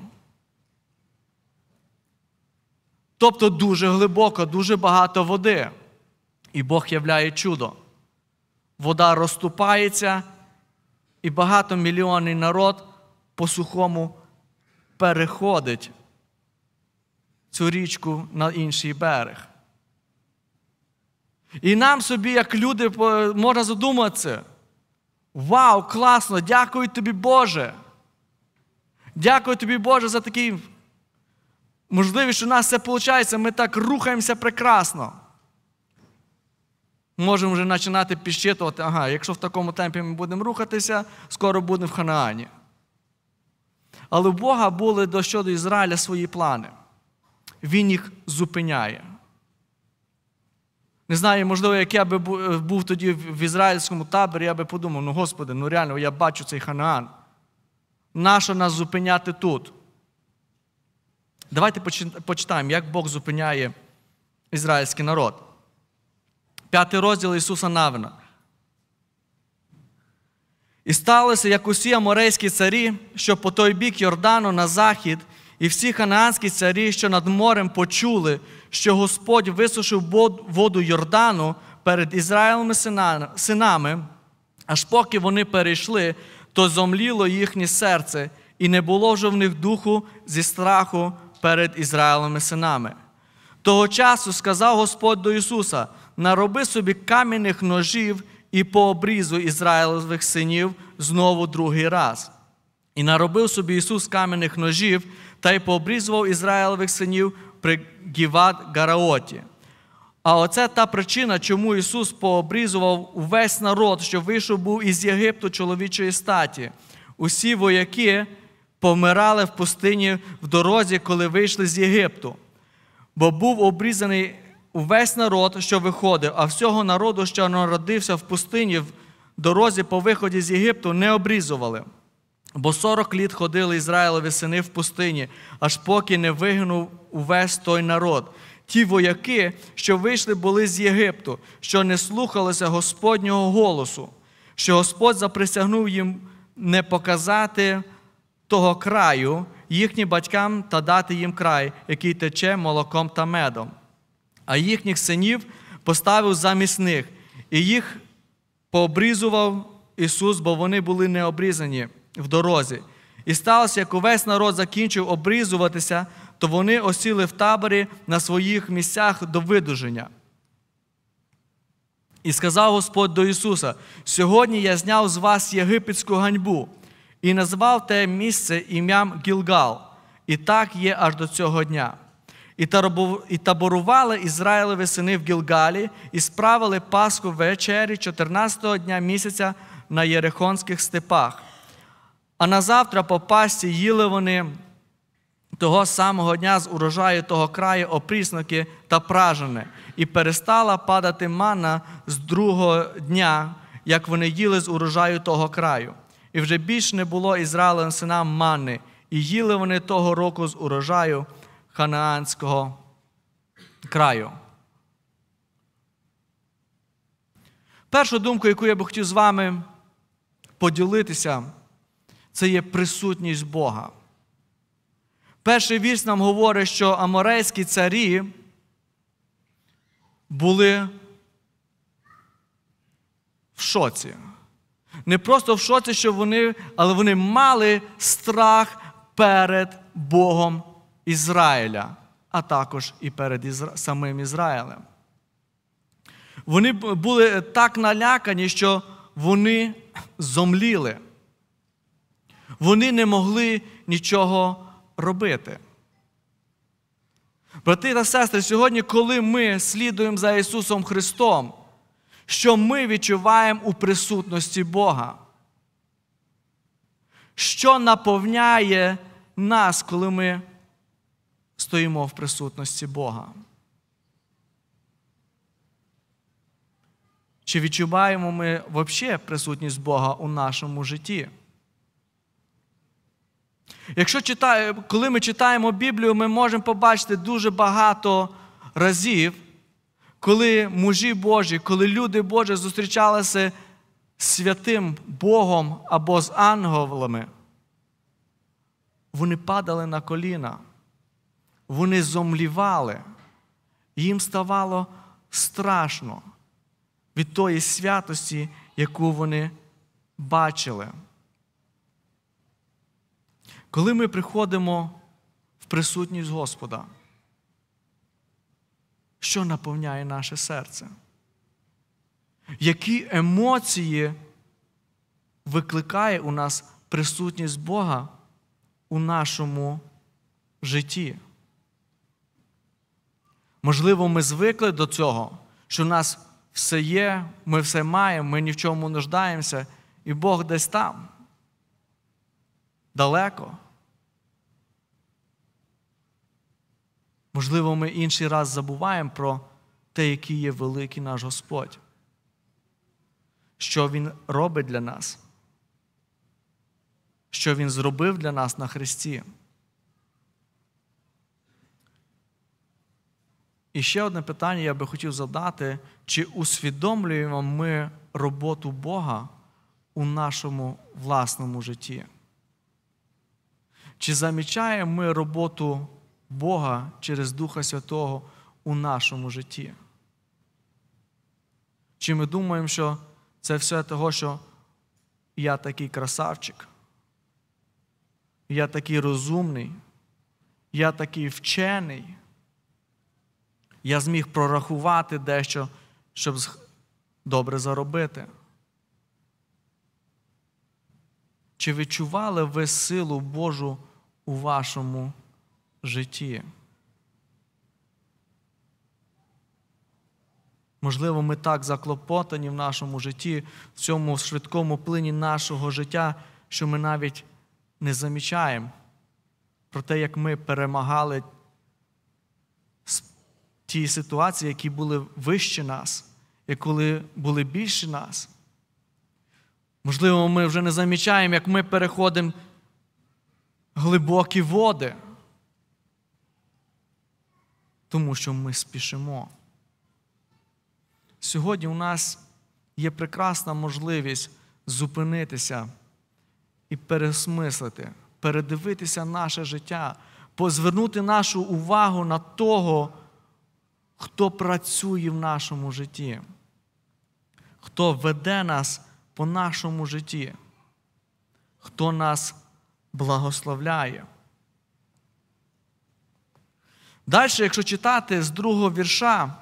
Тобто дуже глибоко, дуже багато води. І Бог являє чудо. Вода розступається, і багатомільйонний народ по сухому переходить цю річку на інший берег. І нам собі, як люди, можна задуматися: вау, класно, дякую тобі, Боже. Дякую тобі, Боже, за такі можливість, що у нас все виходить, ми так рухаємося прекрасно. Можемо вже починати підсчитувати, ага, якщо в такому темпі ми будемо рухатися, скоро будемо в Ханаані. Але у Бога були до щодо Ізраїля свої плани. Він їх зупиняє. Не знаю, можливо, як я би був тоді в ізраїльському таборі, я би подумав, ну, Господи, ну реально, я бачу цей Ханаан. Нащо нас зупиняти тут? Давайте почитаємо, як Бог зупиняє ізраїльський народ. П'ятий розділ Ісуса Навина. «І сталося, як усі аморейські царі, що по той бік Йордану на захід, і всі ханаанські царі, що над морем почули, що Господь висушив воду Йордану перед Ізраїлем синами, аж поки вони перейшли, то зомліло їхнє серце, і не було вже в них духу зі страху перед Ізраїлем синами. Того часу сказав Господь до Ісуса: нароби собі кам'яних ножів і пообрізуй Ізраїлевих синів знову другий раз. І наробив собі Ісус кам'яних ножів, та й пообрізував Ізраїлевих синів при Гіват-Гараоті. А оце та причина, чому Ісус пообрізував увесь народ, що вийшов був із Єгипту чоловічої статі. Усі вояки помирали в пустині в дорозі, коли вийшли з Єгипту. Бо був обрізаний увесь народ, що виходив, а всього народу, що народився в пустині в дорозі по виході з Єгипту, не обрізували. Бо сорок літ ходили Ізраїлеві сини в пустині, аж поки не вигинув увесь той народ. Ті вояки, що вийшли були з Єгипту, що не слухалися Господнього голосу, що Господь заприсягнув їм не показати того краю їхнім батькам та дати їм край, який тече молоком та медом. А їхніх синів поставив замість них, і їх пообрізував Ісус, бо вони були не обрізані в дорозі. І сталося, як увесь народ закінчив обрізуватися, то вони осіли в таборі на своїх місцях до видуження. І сказав Господь до Ісуса: сьогодні я зняв з вас єгипетську ганьбу, і назвав те місце ім'ям Гілгал, і так є аж до цього дня. І таборували Ізраїлеві сини в Гілгалі, і справили Пасху вечері чотирнадцятого дня місяця на Єрихонських степах. А назавтра по пасті їли вони того самого дня з урожаю того краю опрісноки та пражене. І перестала падати манна з другого дня, як вони їли з урожаю того краю. І вже більш не було Ізраїлевим синам манни, і їли вони того року з урожаю ханаанського краю. Першу думку, яку я б хотів з вами поділитися, це є присутність Бога. Перший вірш нам говорить, що аморейські царі були в шоці. Не просто в шоці, що вони, але вони мали страх перед Богом Ізраїля, а також і перед Ізра... самим Ізраїлем. Вони були так налякані, що вони зомліли. Вони не могли нічого робити. Брати та сестри, сьогодні, коли ми слідуємо за Ісусом Христом, що ми відчуваємо у присутності Бога? Що наповняє нас, коли ми стоїмо в присутності Бога? Чи відчуваємо ми взагалі присутність Бога у нашому житті? Якщо читаємо, коли ми читаємо Біблію, ми можемо побачити дуже багато разів, коли мужі Божі, коли люди Божі зустрічалися святим Богом або з ангелами, вони падали на коліна, вони зомлівали, їм ставало страшно від тої святості, яку вони бачили. Коли ми приходимо в присутність Господа, що наповняє наше серце? Які емоції викликає у нас присутність Бога у нашому житті? Можливо, ми звикли до цього, що у нас все є, ми все маємо, ми ні в чому не нуждаємося, і Бог десь там, далеко. Можливо, ми інший раз забуваємо про те, який є великий наш Господь. Що Він робить для нас. Що Він зробив для нас на Христі. І ще одне питання я би хотів задати. Чи усвідомлюємо ми роботу Бога у нашому власному житті? Чи замічаємо ми роботу Бога через Духа Святого у нашому житті? Чи ми думаємо, що це все того, що я такий красавчик, я такий розумний, я такий вчений, я зміг прорахувати дещо, щоб добре заробити? Чи відчували ви силу Божу у вашому житті? Можливо, ми так заклопотані в нашому житті, в цьому швидкому плині нашого життя, що ми навіть не замічаємо про те, як ми перемагали ті ситуації, які були вище нас, і коли були більше нас. Можливо, ми вже не замічаємо, як ми переходимо глибокі води, тому що ми спішимо. Сьогодні у нас є прекрасна можливість зупинитися і пересмислити, передивитися наше життя, позвернути нашу увагу на того, хто працює в нашому житті, хто веде нас по нашому житті, хто нас благословляє. Далі, якщо читати з другого вірша,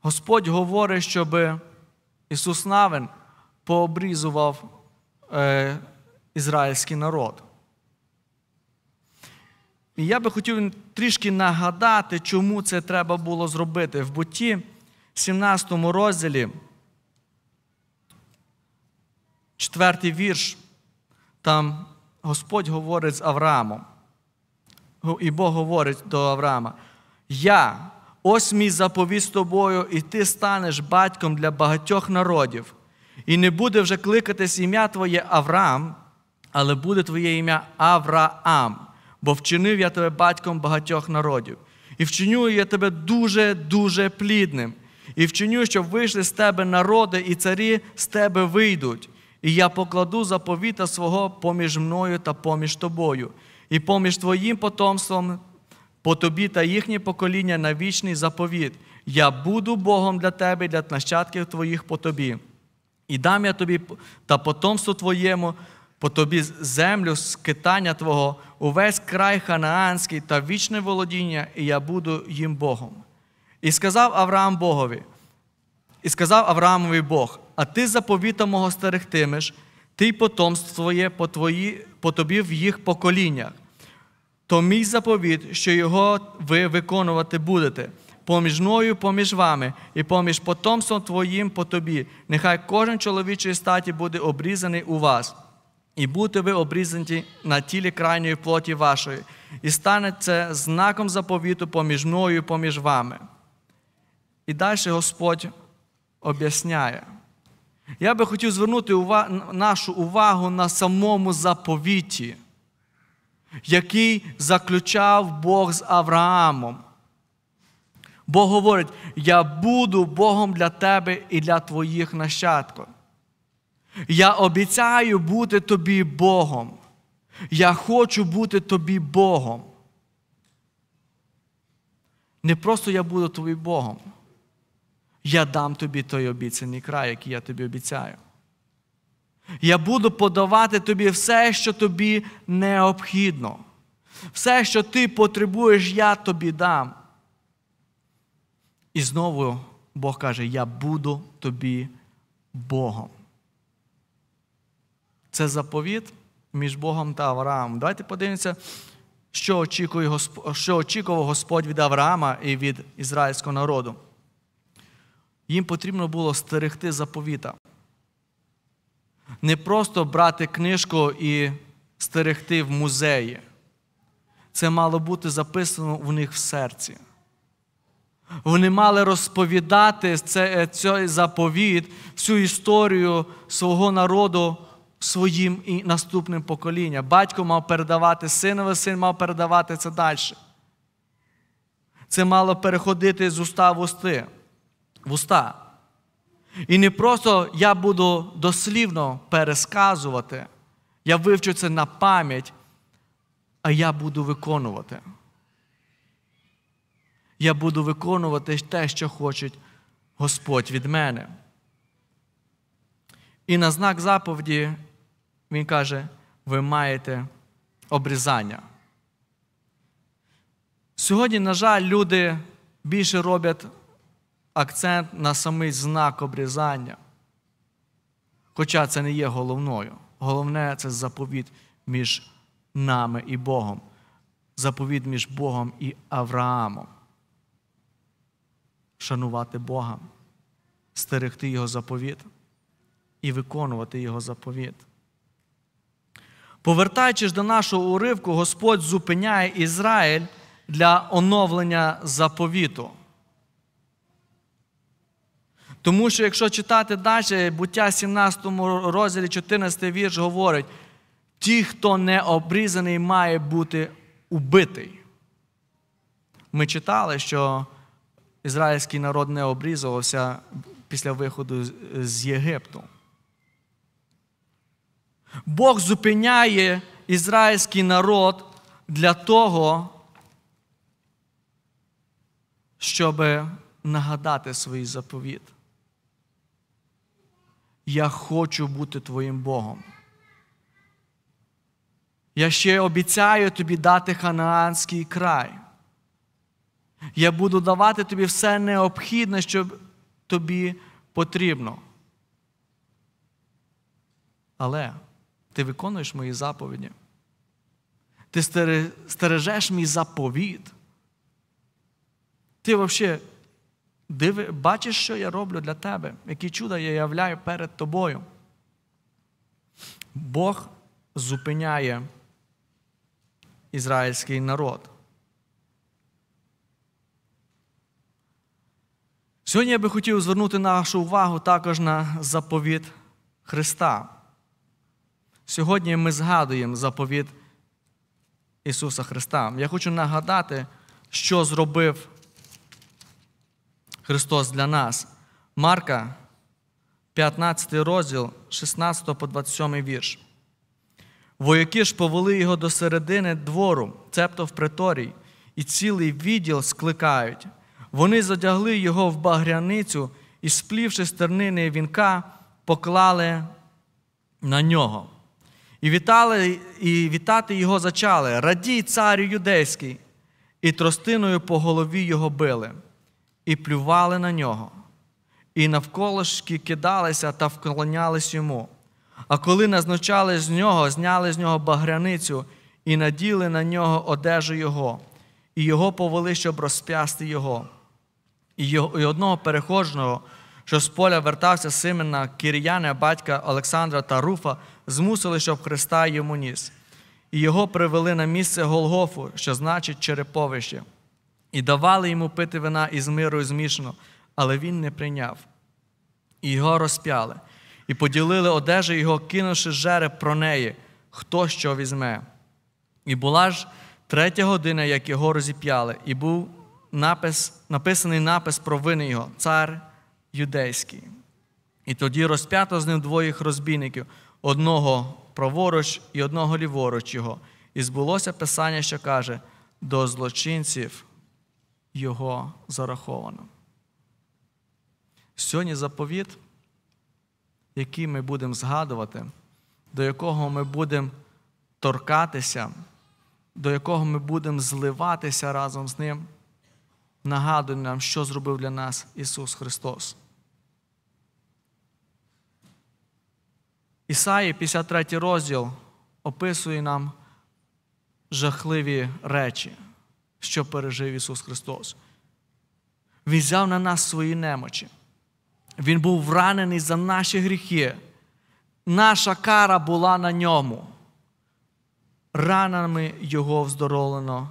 Господь говорить, щоб Ісус Навин пообрізував е, ізраїльський народ. І я би хотів трішки нагадати, чому це треба було зробити. В Бутті, сімнадцятому розділі, четвертий вірш, там Господь говорить з Авраамом. І Бог говорить до Авраама: «Я, ось мій заповіт з тобою, і ти станеш батьком для багатьох народів. І не буде вже кликатись ім'я твоє Авраам, але буде твоє ім'я Авраам, бо вчинив я тебе батьком багатьох народів. І вчиню я тебе дуже-дуже плідним. І вчиню, щоб вийшли з тебе народи, і царі з тебе вийдуть. І я покладу заповіта свого поміж мною та поміж тобою, і поміж твоїм потомством по тобі та їхнє покоління на вічний заповіт. Я буду Богом для тебе і для нащадків твоїх по тобі. І дам я тобі та потомству твоєму по тобі землю скитання твого, увесь край ханаанський та вічне володіння, і я буду їм Богом. І сказав Авраам Богові, і сказав Авраамові Бог: а ти заповіта мого стерегтимеш, ти й потомство твоє по, твої, по тобі в їх поколіннях. То мій заповіт, що його ви виконувати будете, поміж мною, поміж вами, і поміж потомством твоїм по тобі. Нехай кожен чоловічої статі буде обрізаний у вас, і будете ви обрізані на тілі крайньої плоті вашої, і стане це знаком заповіту поміж мною, поміж вами». І далі Господь об'ясняє. Я би хотів звернути увагу, нашу увагу на самому заповіті, який заключав Бог з Авраамом. Бог говорить: «Я буду Богом для тебе і для твоїх нащадків». Я обіцяю бути тобі Богом. Я хочу бути тобі Богом. Не просто я буду тобі Богом. Я дам тобі той обіцяний край, який я тобі обіцяю. Я буду подавати тобі все, що тобі необхідно. Все, що ти потребуєш, я тобі дам. І знову Бог каже, я буду тобі Богом. Це заповіт між Богом та Авраамом. Давайте подивимося, що очікує Господь, що очікував Господь від Авраама і від ізраїльського народу. Їм потрібно було стерегти заповіта. Не просто брати книжку і стерегти в музеї. Це мало бути записано у них в серці. Вони мали розповідати цей заповіт, всю історію свого народу своїм і наступним поколінням. Батько мав передавати синові, син мав передавати це далі. Це мало переходити з уста в усти. В уста. І не просто я буду дослівно пересказувати, я вивчу це на пам'ять, а я буду виконувати. Я буду виконувати те, що хоче Господь від мене. І на знак заповіді він каже, ви маєте обрізання. Сьогодні, на жаль, люди більше роблять акцент на самий знак обрізання. Хоча це не є головною. Головне – це заповідь між нами і Богом. Заповідь між Богом і Авраамом. Шанувати Бога, стерегти Його заповідь і виконувати Його заповідь. Повертаючись до нашого уривку, Господь зупиняє Ізраїль для оновлення заповіту. Тому що, якщо читати далі, Буття сімнадцятому розділі чотирнадцятий вірш говорить, ті, хто не обрізаний, має бути убитий. Ми читали, що ізраїльський народ не обрізувався після виходу з Єгипту. Бог зупиняє ізраїльський народ для того, щоб нагадати свій заповіт. Я хочу бути твоїм Богом. Я ще обіцяю тобі дати ханаанський край. Я буду давати тобі все необхідне, що тобі потрібно. Але ти виконуєш мої заповіді. Ти стережеш мій заповіт. Ти взагалі диви, бачиш, що я роблю для тебе, які чуда я являю перед тобою. Бог зупиняє ізраїльський народ. Сьогодні я би хотів звернути нашу увагу також на заповіт Христа. Сьогодні ми згадуємо заповіт Ісуса Христа. Я хочу нагадати, що зробив Христос для нас. Марка, п'ятнадцятий розділ, шістнадцятий по двадцять сьомий вірш. Вояки ж повели його до середини двору, цебто в приторій, і цілий відділ скликають. Вони задягли його в багряницю і, сплівши з тернини вінка, поклали на нього. І, вітали, і вітати його зачали. Радій, царю юдейський! І тростиною по голові його били. І плювали на нього, і навколишки кидалися та вклонялись йому. А коли назначали з нього, зняли з нього багряницю і наділи на нього одежу його, і його повели, щоб розп'ясти його. І, його, і одного перехожного, що з поля вертався Симона Кіріянина, батька Олександра та Руфа, змусили, щоб Христа йому ніс. І його привели на місце Голгофу, що значить череповище. І давали йому пити вина із мирою змішано, але він не прийняв. І його розп'яли. І поділили одежу його, кинувши жереб про неї, хто що візьме. І була ж третя година, як його розіп'яли, і був напис, написаний напис про вини його, цар юдейський. І тоді розп'ято з ним двоїх розбійників, одного праворуч і одного ліворуч його. І збулося писання, що каже, до злочинців його зараховано. Сьогодні заповіт, який ми будемо згадувати, до якого ми будемо торкатися, до якого ми будемо зливатися разом з ним, нагадує нам, що зробив для нас Ісус Христос. Ісаї, п'ятдесят третій розділ, описує нам жахливі речі, що пережив Ісус Христос. Він взяв на нас свої немочі. Він був вранений за наші гріхи. Наша кара була на ньому. Ранами його вздоровлено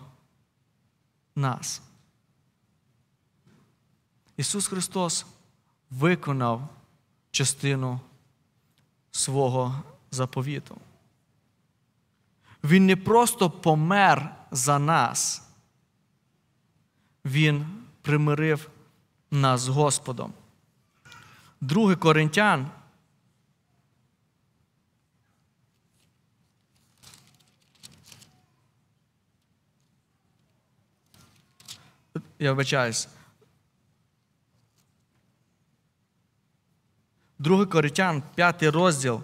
нас. Ісус Христос виконав частину свого заповіту. Він не просто помер за нас, він примирив нас з Господом. Друге Коринтян, я вибачаюсь, Друге Коринтян, п'ятий розділ,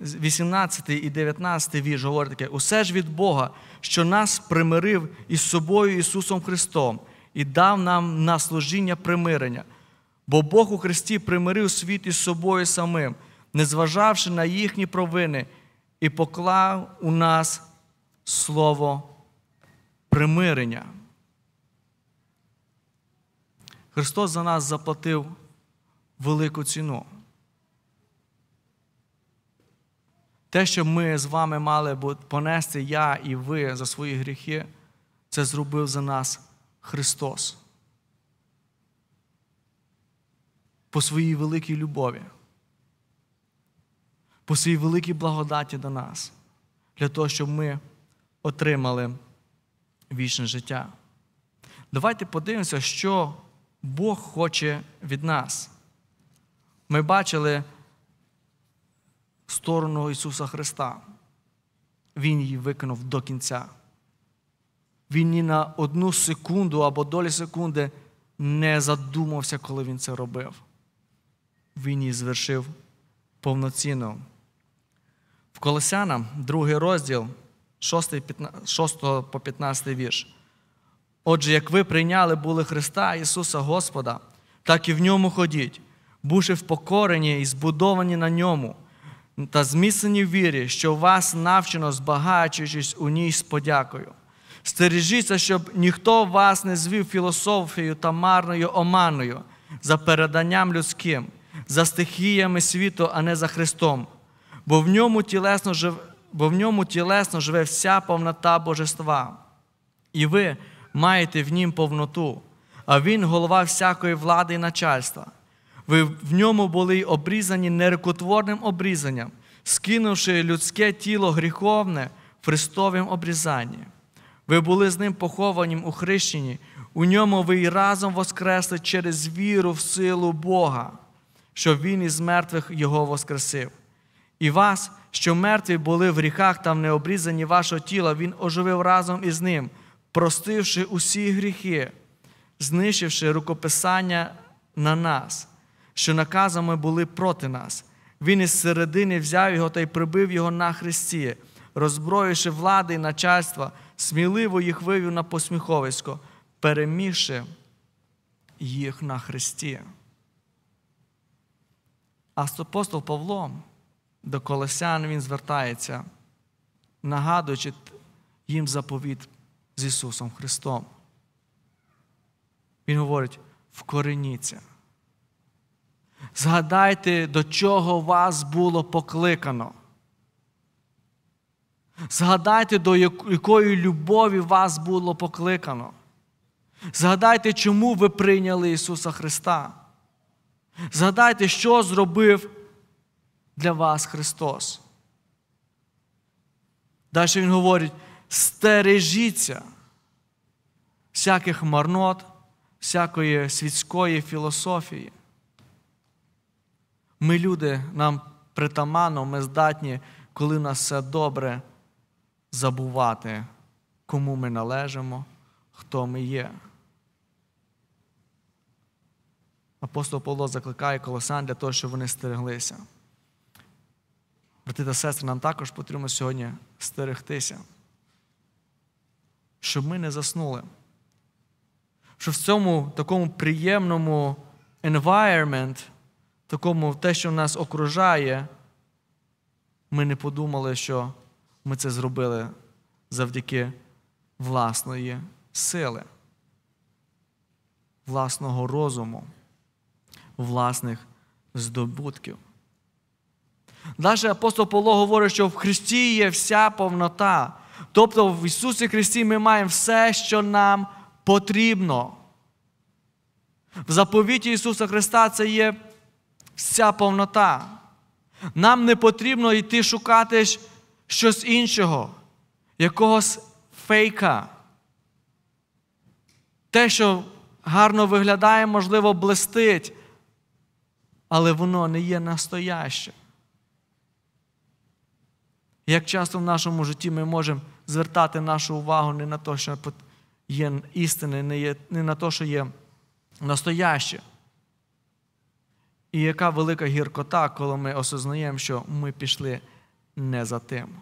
вісімнадцятий і дев'ятнадцятий вірш говорить таке. «Усе ж від Бога, що нас примирив із собою Ісусом Христом і дав нам на служіння примирення. Бо Бог у Христі примирив світ із собою самим, незважавши на їхні провини, і поклав у нас слово примирення». Христос за нас заплатив велику ціну. Те, що ми з вами мали понести, я і ви, за свої гріхи, це зробив за нас Христос. По своїй великій любові, по своїй великій благодаті до нас, для того, щоб ми отримали вічне життя. Давайте подивимося, що Бог хоче від нас. Ми бачили сторону Ісуса Христа. Він її виконав до кінця. Він ні на одну секунду або долі секунди не задумався, коли він це робив. Він її звершив повноцінно. В Колосянам, другий розділ, шостий по п'ятнадцятий вірш. Отже, як ви прийняли були Христа Ісуса Господа, так і в ньому ходіть, бувши впокорені і збудовані на ньому, та зміцнені в вірі, що вас навчено, збагачуючись у ній з подякою. Стережіться, щоб ніхто вас не звів філософією та марною оманою, за переданням людським, за стихіями світу, а не за Христом. Бо в ньому тілесно живе, бо в ньому тілесно живе вся повнота божества. І ви маєте в нім повноту, а він – голова всякої влади і начальства. Ви в ньому були й обрізані нерукотворним обрізанням, скинувши людське тіло гріховне в Христовім обрізанні. Ви були з ним поховані у хрещенні, у ньому ви й разом воскресли через віру в силу Бога, що він із мертвих його воскресив. І вас, що мертві були в гріхах та в необрізанні вашого тіла, він оживив разом із ним, простивши усі гріхи, знищивши рукописання на нас, що наказами були проти нас. Він із середини взяв його та й прибив його на хресті, роззброївши влади і начальства, сміливо їх вивів на посміховисько, перемігши їх на хресті. Апостол Павло до Колосян він звертається, нагадуючи їм заповіт з Ісусом Христом. Він говорить, вкореніться. Згадайте, до чого вас було покликано. Згадайте, до якої любові вас було покликано. Згадайте, чому ви прийняли Ісуса Христа. Згадайте, що зробив для вас Христос. Далі Він говорить, стережіться всяких марнот, всякої світської філософії. Ми люди, нам притаманно, ми здатні, коли в нас все добре, забувати, кому ми належимо, хто ми є. Апостол Павло закликає колосян для того, щоб вони стереглися. Брати та сестри, нам також потрібно сьогодні стерегтися, щоб ми не заснули. Щоб в цьому такому приємному environment, такому те, що нас окружає, ми не подумали, що ми це зробили завдяки власної сили, власного розуму, власних здобутків. Далі апостол Павло говорить, що в Христі є вся повнота. Тобто в Ісусі Христі ми маємо все, що нам потрібно. В заповіті Ісуса Христа це є вся повнота. Нам не потрібно йти шукати щось іншого, якогось фейка. Те, що гарно виглядає, можливо, блистить, але воно не є настояще. Як часто в нашому житті ми можемо звертати нашу увагу не на те, що є істини, не, є, не на те, що є настояще. І яка велика гіркота, коли ми осознаємо, що ми пішли не за тим.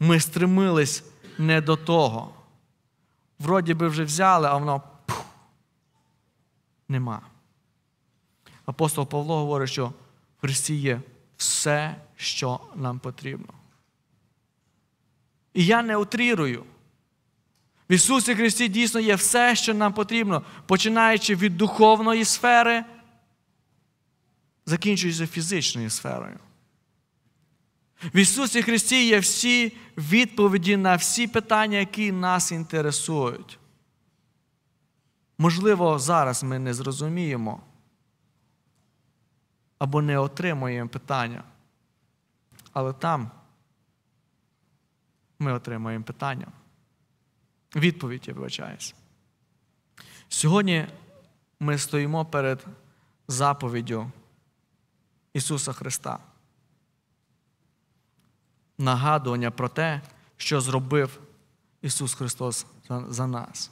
Ми стремились не до того. Вроді би вже взяли, а воно пух, нема. Апостол Павло говорить, що в Христі є все, що нам потрібно. І я не утрірую. В Ісусі Христі дійсно є все, що нам потрібно, починаючи від духовної сфери, закінчуючи фізичною сферою. В Ісусі Христі є всі відповіді на всі питання, які нас інтересують. Можливо, зараз ми не зрозуміємо або не отримуємо питання, але там ми отримуємо питання. Відповідь, я вибачаюсь. Сьогодні ми стоїмо перед заповіддю Ісуса Христа. Нагадування про те, що зробив Ісус Христос за нас.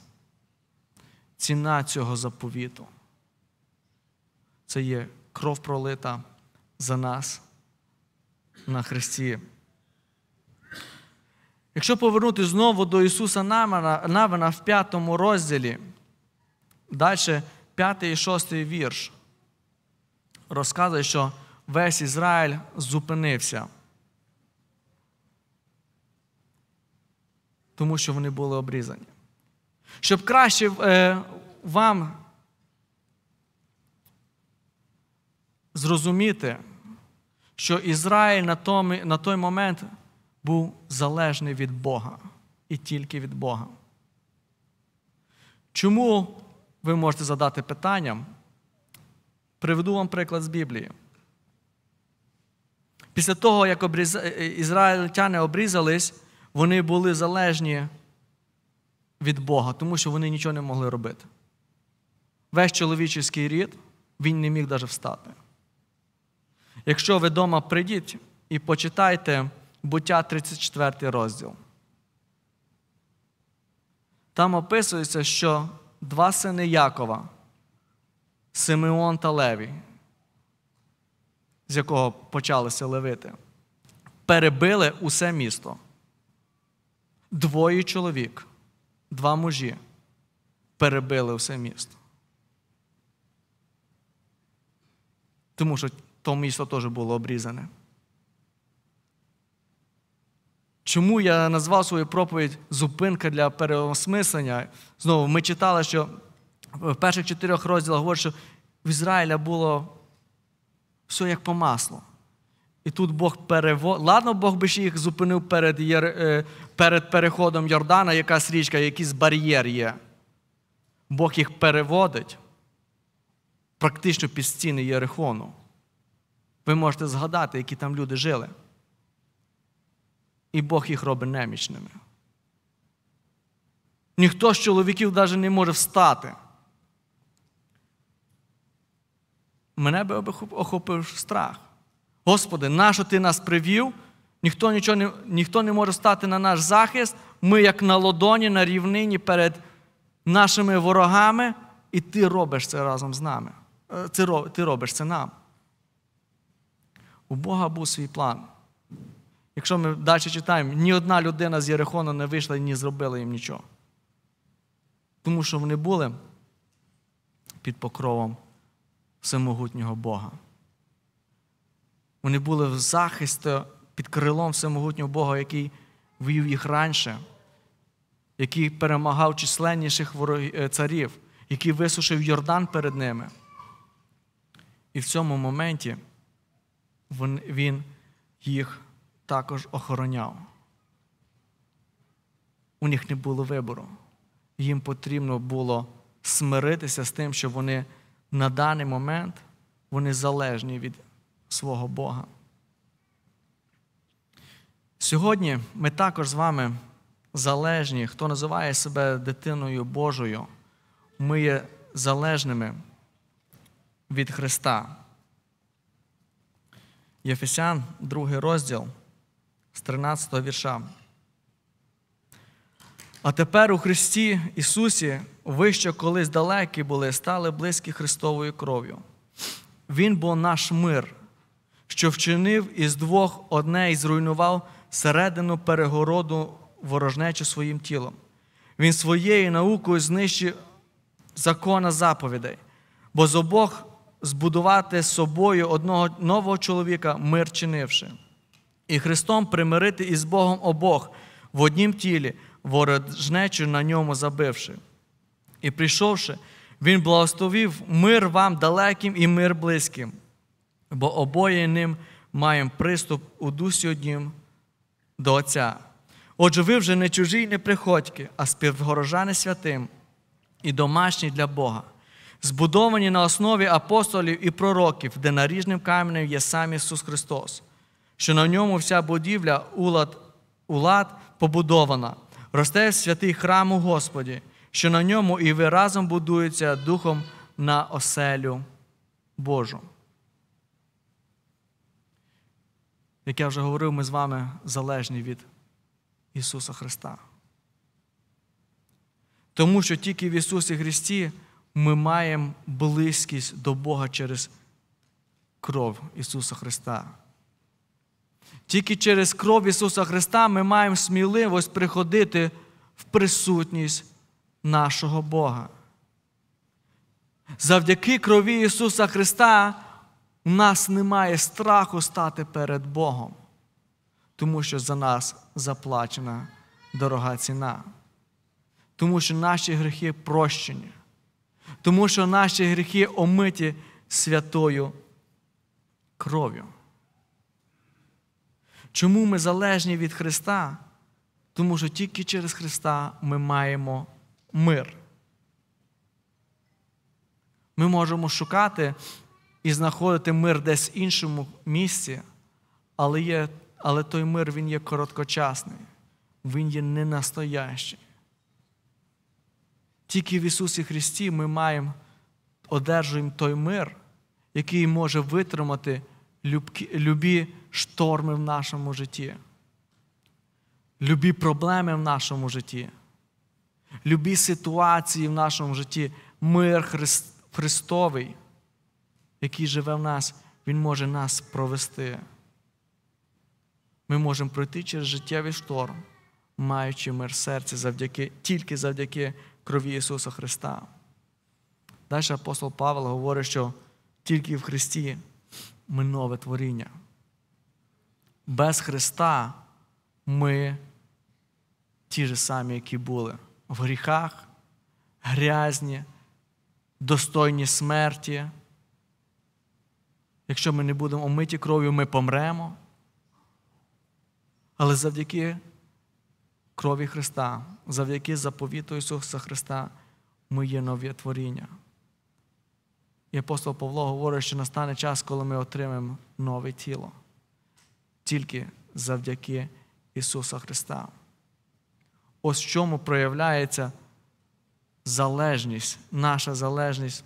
Ціна цього заповіту – це є кров пролита за нас на хресті. Якщо повернути знову до Ісуса Навина в п'ятому розділі, далі п'ятий і шостий вірш розказує, що весь Ізраїль зупинився, тому що вони були обрізані. Щоб краще е, вам зрозуміти, що Ізраїль на, тому, на той момент був залежний від Бога. І тільки від Бога. Чому, ви можете задати питання? Приведу вам приклад з Біблії. Після того, як обріз... ізраїльтяни обрізались, вони були залежні від Бога, тому що вони нічого не могли робити. Весь чоловічий рід, він не міг навіть встати. Якщо ви дома прийдіть і почитайте Буття тридцять четвертий розділ. Там описується, що два сини Якова, Симеон та Леві, з якого почалися левити, перебили усе місто. Двоє чоловік, два мужі, перебили усе місто. Тому що то місто теж було обрізане. Чому я назвав свою проповідь «Зупинка для переосмислення»? Знову, ми читали, що в перших чотирьох розділах говорить, що в Ізраїля було все як по маслу. І тут Бог переводить. Ладно, Бог би ще їх зупинив перед, Єр... перед переходом Йордана, якась річка, якийсь бар'єр є. Бог їх переводить практично під стіни Єрихону. Ви можете згадати, які там люди жили. І Бог їх робить немічними. Ніхто з чоловіків навіть не може встати. мене би охопив страх. Господи, нащо Ти нас привів? Ніхто, нічого не, ніхто не може стати на наш захист. Ми як на ладоні, на рівнині перед нашими ворогами, і Ти робиш це разом з нами. Ти, ти робиш це нам. У Бога був свій план. Якщо ми далі читаємо, ні одна людина з Єрихона не вийшла і не зробила їм нічого. Тому що вони були під покровом всемогутнього Бога. Вони були в захисті під крилом всемогутнього Бога, який вів їх раніше, який перемагав численніших царів, який висушив Йордан перед ними. І в цьому моменті він їх також охороняв. У них не було вибору. Їм потрібно було смиритися з тим, що вони на даний момент вони залежні від свого Бога. Сьогодні ми також з вами залежні. Хто називає себе дитиною Божою, ми є залежними від Христа. Єфесян, другий розділ, з тринадцятого вірша. А тепер у Христі Ісусі ви, що колись далекі були, стали близькі Христовою кров'ю. Він був наш мир, що вчинив із двох одне і зруйнував середину перегороду ворожнечу своїм тілом. Він своєю наукою знищив закона заповідей, бо з обох збудувати з собою одного нового чоловіка, мир чинивши. І Христом примирити із Богом обох в однім тілі, ворожнечу на ньому забивши. І прийшовши, він благословив мир вам далеким і мир близьким, бо обоє ним маємо приступ у дусі однім до Отця. Отже, ви вже не чужі й не приходьки, а співгорожани святим і домашні для Бога, збудовані на основі апостолів і пророків, де наріжним каменем є сам Ісус Христос, що на ньому вся будівля, улад, улад побудована, росте в святий храм у Господі, що на ньому і ви разом будується духом на оселю Божу. Як я вже говорив, ми з вами залежні від Ісуса Христа. Тому що тільки в Ісусі Христі ми маємо близькість до Бога через кров Ісуса Христа. Тільки через кров Ісуса Христа ми маємо сміливість приходити в присутність нашого Бога. Завдяки крові Ісуса Христа у нас немає страху стати перед Богом, тому що за нас заплачена дорога ціна. Тому що наші гріхи прощені. Тому що наші гріхи омиті святою кров'ю. Чому ми залежні від Христа? Тому що тільки через Христа ми маємо мир. Ми можемо шукати і знаходити мир десь в іншому місці, але, є, але той мир, він є короткочасний, він є ненастоящий. Тільки в Ісусі Христі ми маємо, одержуємо той мир, який може витримати любкі, любі шторми в нашому житті, любі проблеми в нашому житті, любі ситуації в нашому житті. Мир Христ, Христовий, який живе в нас, він може нас провести. Ми можемо пройти через життєвий шторм, маючи мир серця завдяки, тільки завдяки крові Ісуса Христа. Далі апостол Павло говорить, що тільки в Христі ми нове творіння. Без Христа ми ті ж самі, які були. В гріхах, грязні, достойні смерті. Якщо ми не будемо омиті кров'ю, ми помремо. Але завдяки крові Христа, завдяки заповіту Ісуса Христа, ми є нове творіння. І апостол Павло говорить, що настане час, коли ми отримаємо нове тіло. Тільки завдяки Ісуса Христа. Ось в чому проявляється залежність, наша залежність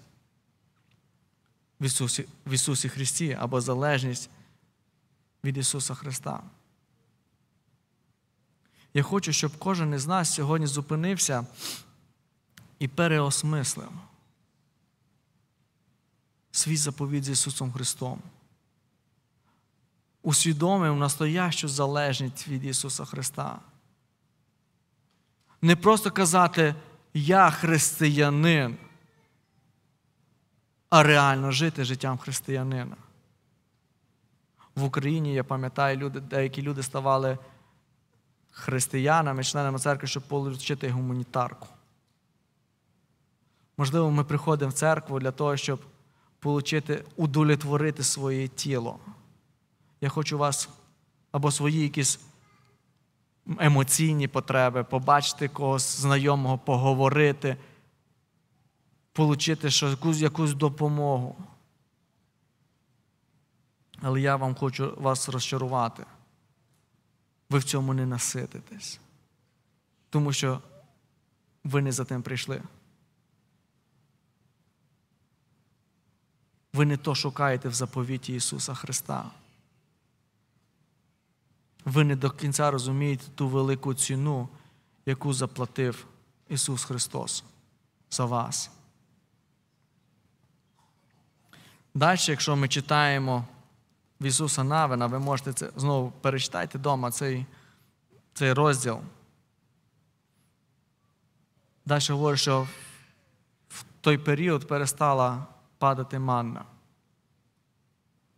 в Ісусі, в Ісусі Христі, або залежність від Ісуса Христа. Я хочу, щоб кожен із нас сьогодні зупинився і переосмислив свій заповідь з Ісусом Христом. Усвідомив настоящу залежність від Ісуса Христа. Не просто казати «я християнин», а реально жити життям християнина. В Україні, я пам'ятаю, люди, деякі люди ставали християнами, членами церкви, щоб отримати гуманітарку. Можливо, ми приходимо в церкву для того, щоб отримати, удовлетворити своє тіло. Я хочу вас, або свої якісь емоційні потреби, побачити когось знайомого, поговорити, отримати якусь, якусь допомогу. Але я вам хочу вас розчарувати. Ви в цьому не насититесь. Тому що ви не за тим прийшли. Ви не то шукаєте в заповіті Ісуса Христа. Ви не до кінця розумієте ту велику ціну, яку заплатив Ісус Христос за вас. Далі, якщо ми читаємо в Ісуса Навина, ви можете це, знову перечитайте вдома цей, цей розділ. Далі говорить, що в той період перестала падати манна.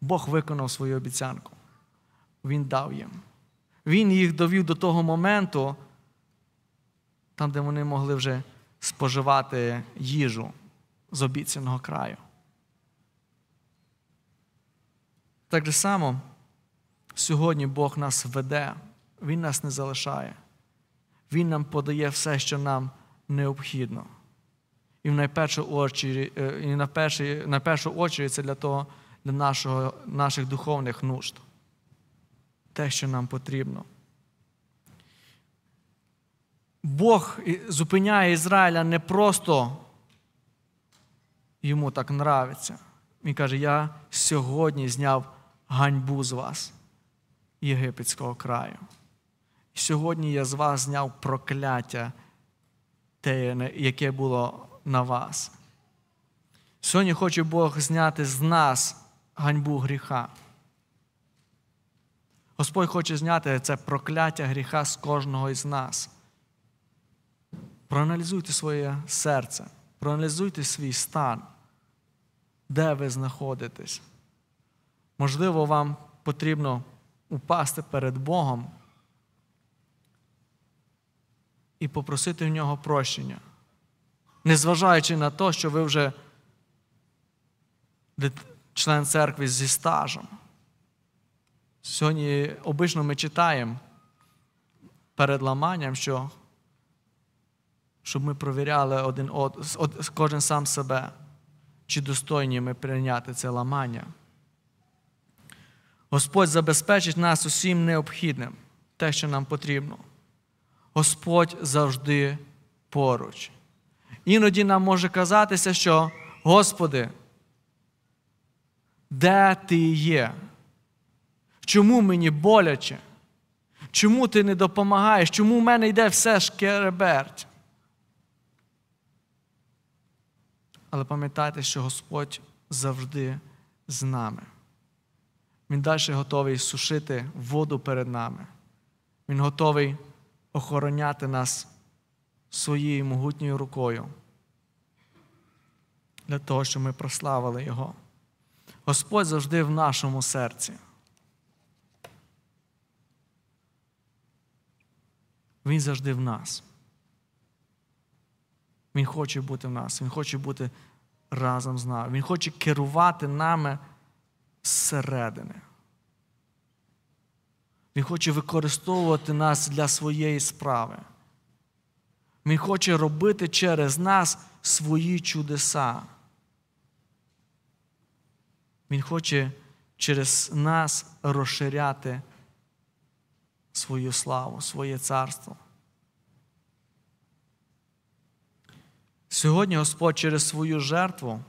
Бог виконав свою обіцянку. Він дав їм. Він їх довів до того моменту, там, де вони могли вже споживати їжу з обіцяного краю. Так же само, сьогодні Бог нас веде, Він нас не залишає. Він нам подає все, що нам необхідно. І в найпершу очередь це для того, для нашого, наших духовних нужд. Те, що нам потрібно. Бог зупиняє Ізраїля не просто йому так нравиться. Він каже, я сьогодні зняв ганьбу з вас, єгипетського краю. Сьогодні я з вас зняв прокляття, те, яке було на вас. Сьогодні хоче Бог зняти з нас ганьбу гріха. Господь хоче зняти це прокляття гріха з кожного із нас. Проаналізуйте своє серце, проаналізуйте свій стан, де ви знаходитесь. Можливо, вам потрібно упасти перед Богом і попросити в Нього прощення, незважаючи на те, що ви вже член церкви зі стажем. Сьогодні обично ми читаємо перед ламанням, що, щоб ми провіряли один, од, кожен сам себе, чи достойні ми прийняти це ламання. Господь забезпечить нас усім необхідним, те, що нам потрібно. Господь завжди поруч. Іноді нам може казатися, що «Господи, де Ти є? Чому мені боляче? Чому ти не допомагаєш? Чому в мене йде все шкереберть?» Але пам'ятайте, що Господь завжди з нами. Він далі готовий сушити воду перед нами. Він готовий охороняти нас своєю могутньою рукою для того, щоб ми прославили Його. Господь завжди в нашому серці. Він завжди в нас. Він хоче бути в нас. Він хоче бути разом з нами. Він хоче керувати нами зсередини. Він хоче використовувати нас для своєї справи. Він хоче робити через нас свої чудеса. Він хоче через нас розширяти свою славу, своє царство. Сьогодні Господь через свою жертву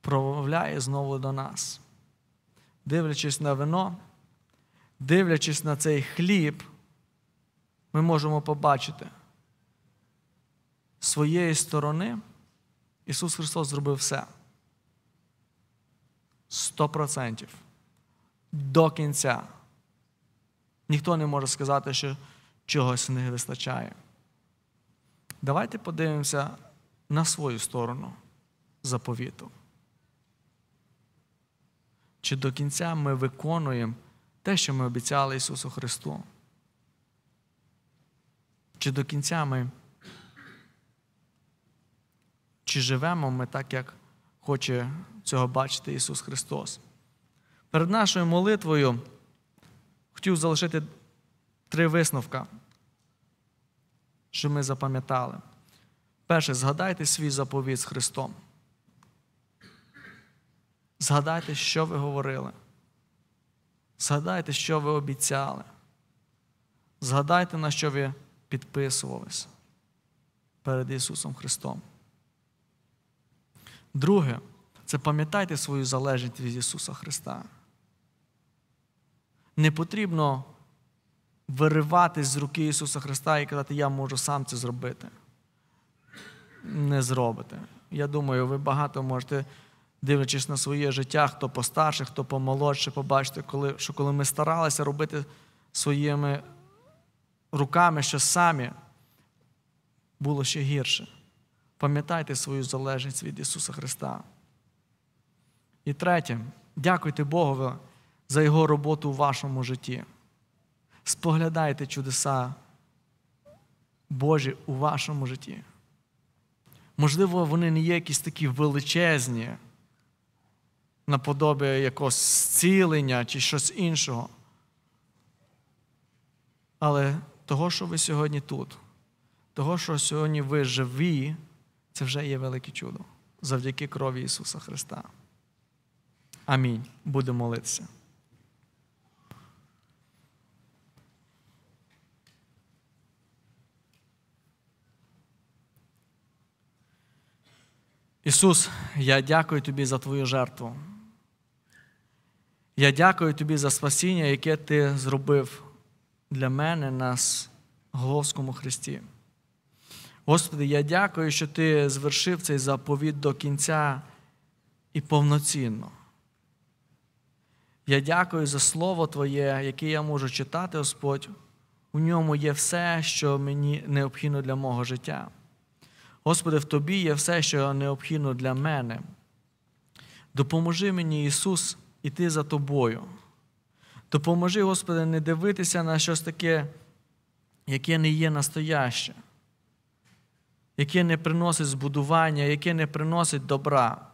промовляє знову до нас. Дивлячись на вино, дивлячись на цей хліб, ми можемо побачити, з своєї сторони Ісус Христос зробив все. Сто процентів. До кінця. Ніхто не може сказати, що чогось не вистачає. Давайте подивимося на свою сторону заповіту. Чи до кінця ми виконуємо те, що ми обіцяли Ісусу Христу? Чи до кінця ми... Чи живемо ми так, як хоче цього бачити Ісус Христос? Перед нашою молитвою хотів залишити три висновки, що ми запам'ятали. Перше, згадайте свій заповіт з Христом. Згадайте, що ви говорили. Згадайте, що ви обіцяли. Згадайте, на що ви підписувались перед Ісусом Христом. Друге, це пам'ятайте свою залежність від Ісуса Христа. Не потрібно вириватись з руки Ісуса Христа і казати, я можу сам це зробити. Не зробите. Я думаю, ви багато можете, дивлячись на своє життя, хто постарше, хто помолодше, побачите, коли, що коли ми старалися робити своїми руками, що самі, було ще гірше. Пам'ятайте свою залежність від Ісуса Христа. І третє, дякуйте Богові за Його роботу у вашому житті. Споглядайте чудеса Божі у вашому житті. Можливо, вони не є якісь такі величезні, наподобі якогось зцілення чи щось іншого. Але того, що ви сьогодні тут, того, що сьогодні ви живі, це вже є велике чудо, завдяки крові Ісуса Христа. Амінь. Будемо молитися. Ісус, я дякую Тобі за Твою жертву. Я дякую Тобі за спасіння, яке Ти зробив для мене на Голгофському хресті. Господи, я дякую, що Ти звершив цей заповіт до кінця і повноцінно. Я дякую за Слово Твоє, яке я можу читати, Господь. У ньому є все, що мені необхідно для мого життя. Господи, в Тобі є все, що необхідно для мене. Допоможи мені, Ісус, іти за Тобою. Допоможи, Господи, не дивитися на щось таке, яке не є настояще, яке не приносить збудування, яке не приносить добра,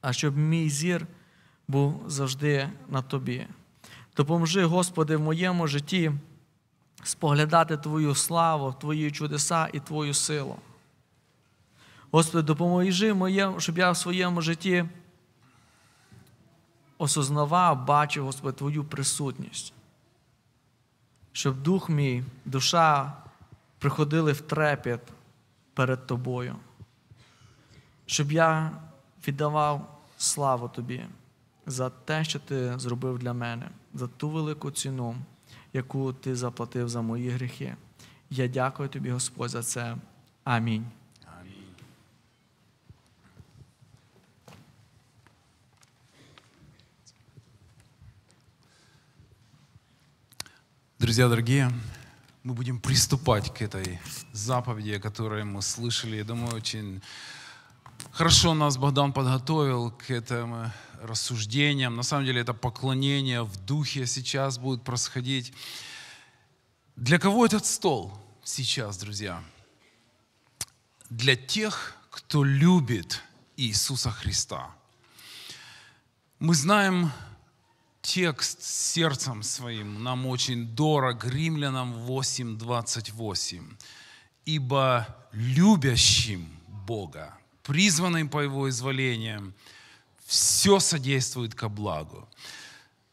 а щоб мій зір був завжди на Тобі. Допоможи, Господи, в моєму житті споглядати Твою славу, Твої чудеса і Твою силу. Господи, допоможи, щоб я в своєму житті осознавав, бачив, Господи, Твою присутність. Щоб дух мій, душа приходили в трепет перед Тобою. Щоб я віддавав славу Тобі за те, що Ти зробив для мене, за ту велику ціну, яку Ти заплатив за мої гріхи. Я дякую Тобі, Господь, за це. Амінь. Амінь. Друзья, дорогие, мы будем приступать к этой заповеди, которую мы слышали. Я думаю, очень хорошо нас Богдан подготовил к этому рассуждениям. На самом деле это поклонение в духе сейчас будет происходить. Для кого этот стол сейчас, друзья? Для тех, кто любит Иисуса Христа. Мы знаем текст сердцем своим, нам очень дорог, Римлянам восемь двадцать восемь. «Ибо любящим Бога, призванным по Его изволению, все содействует ко благу».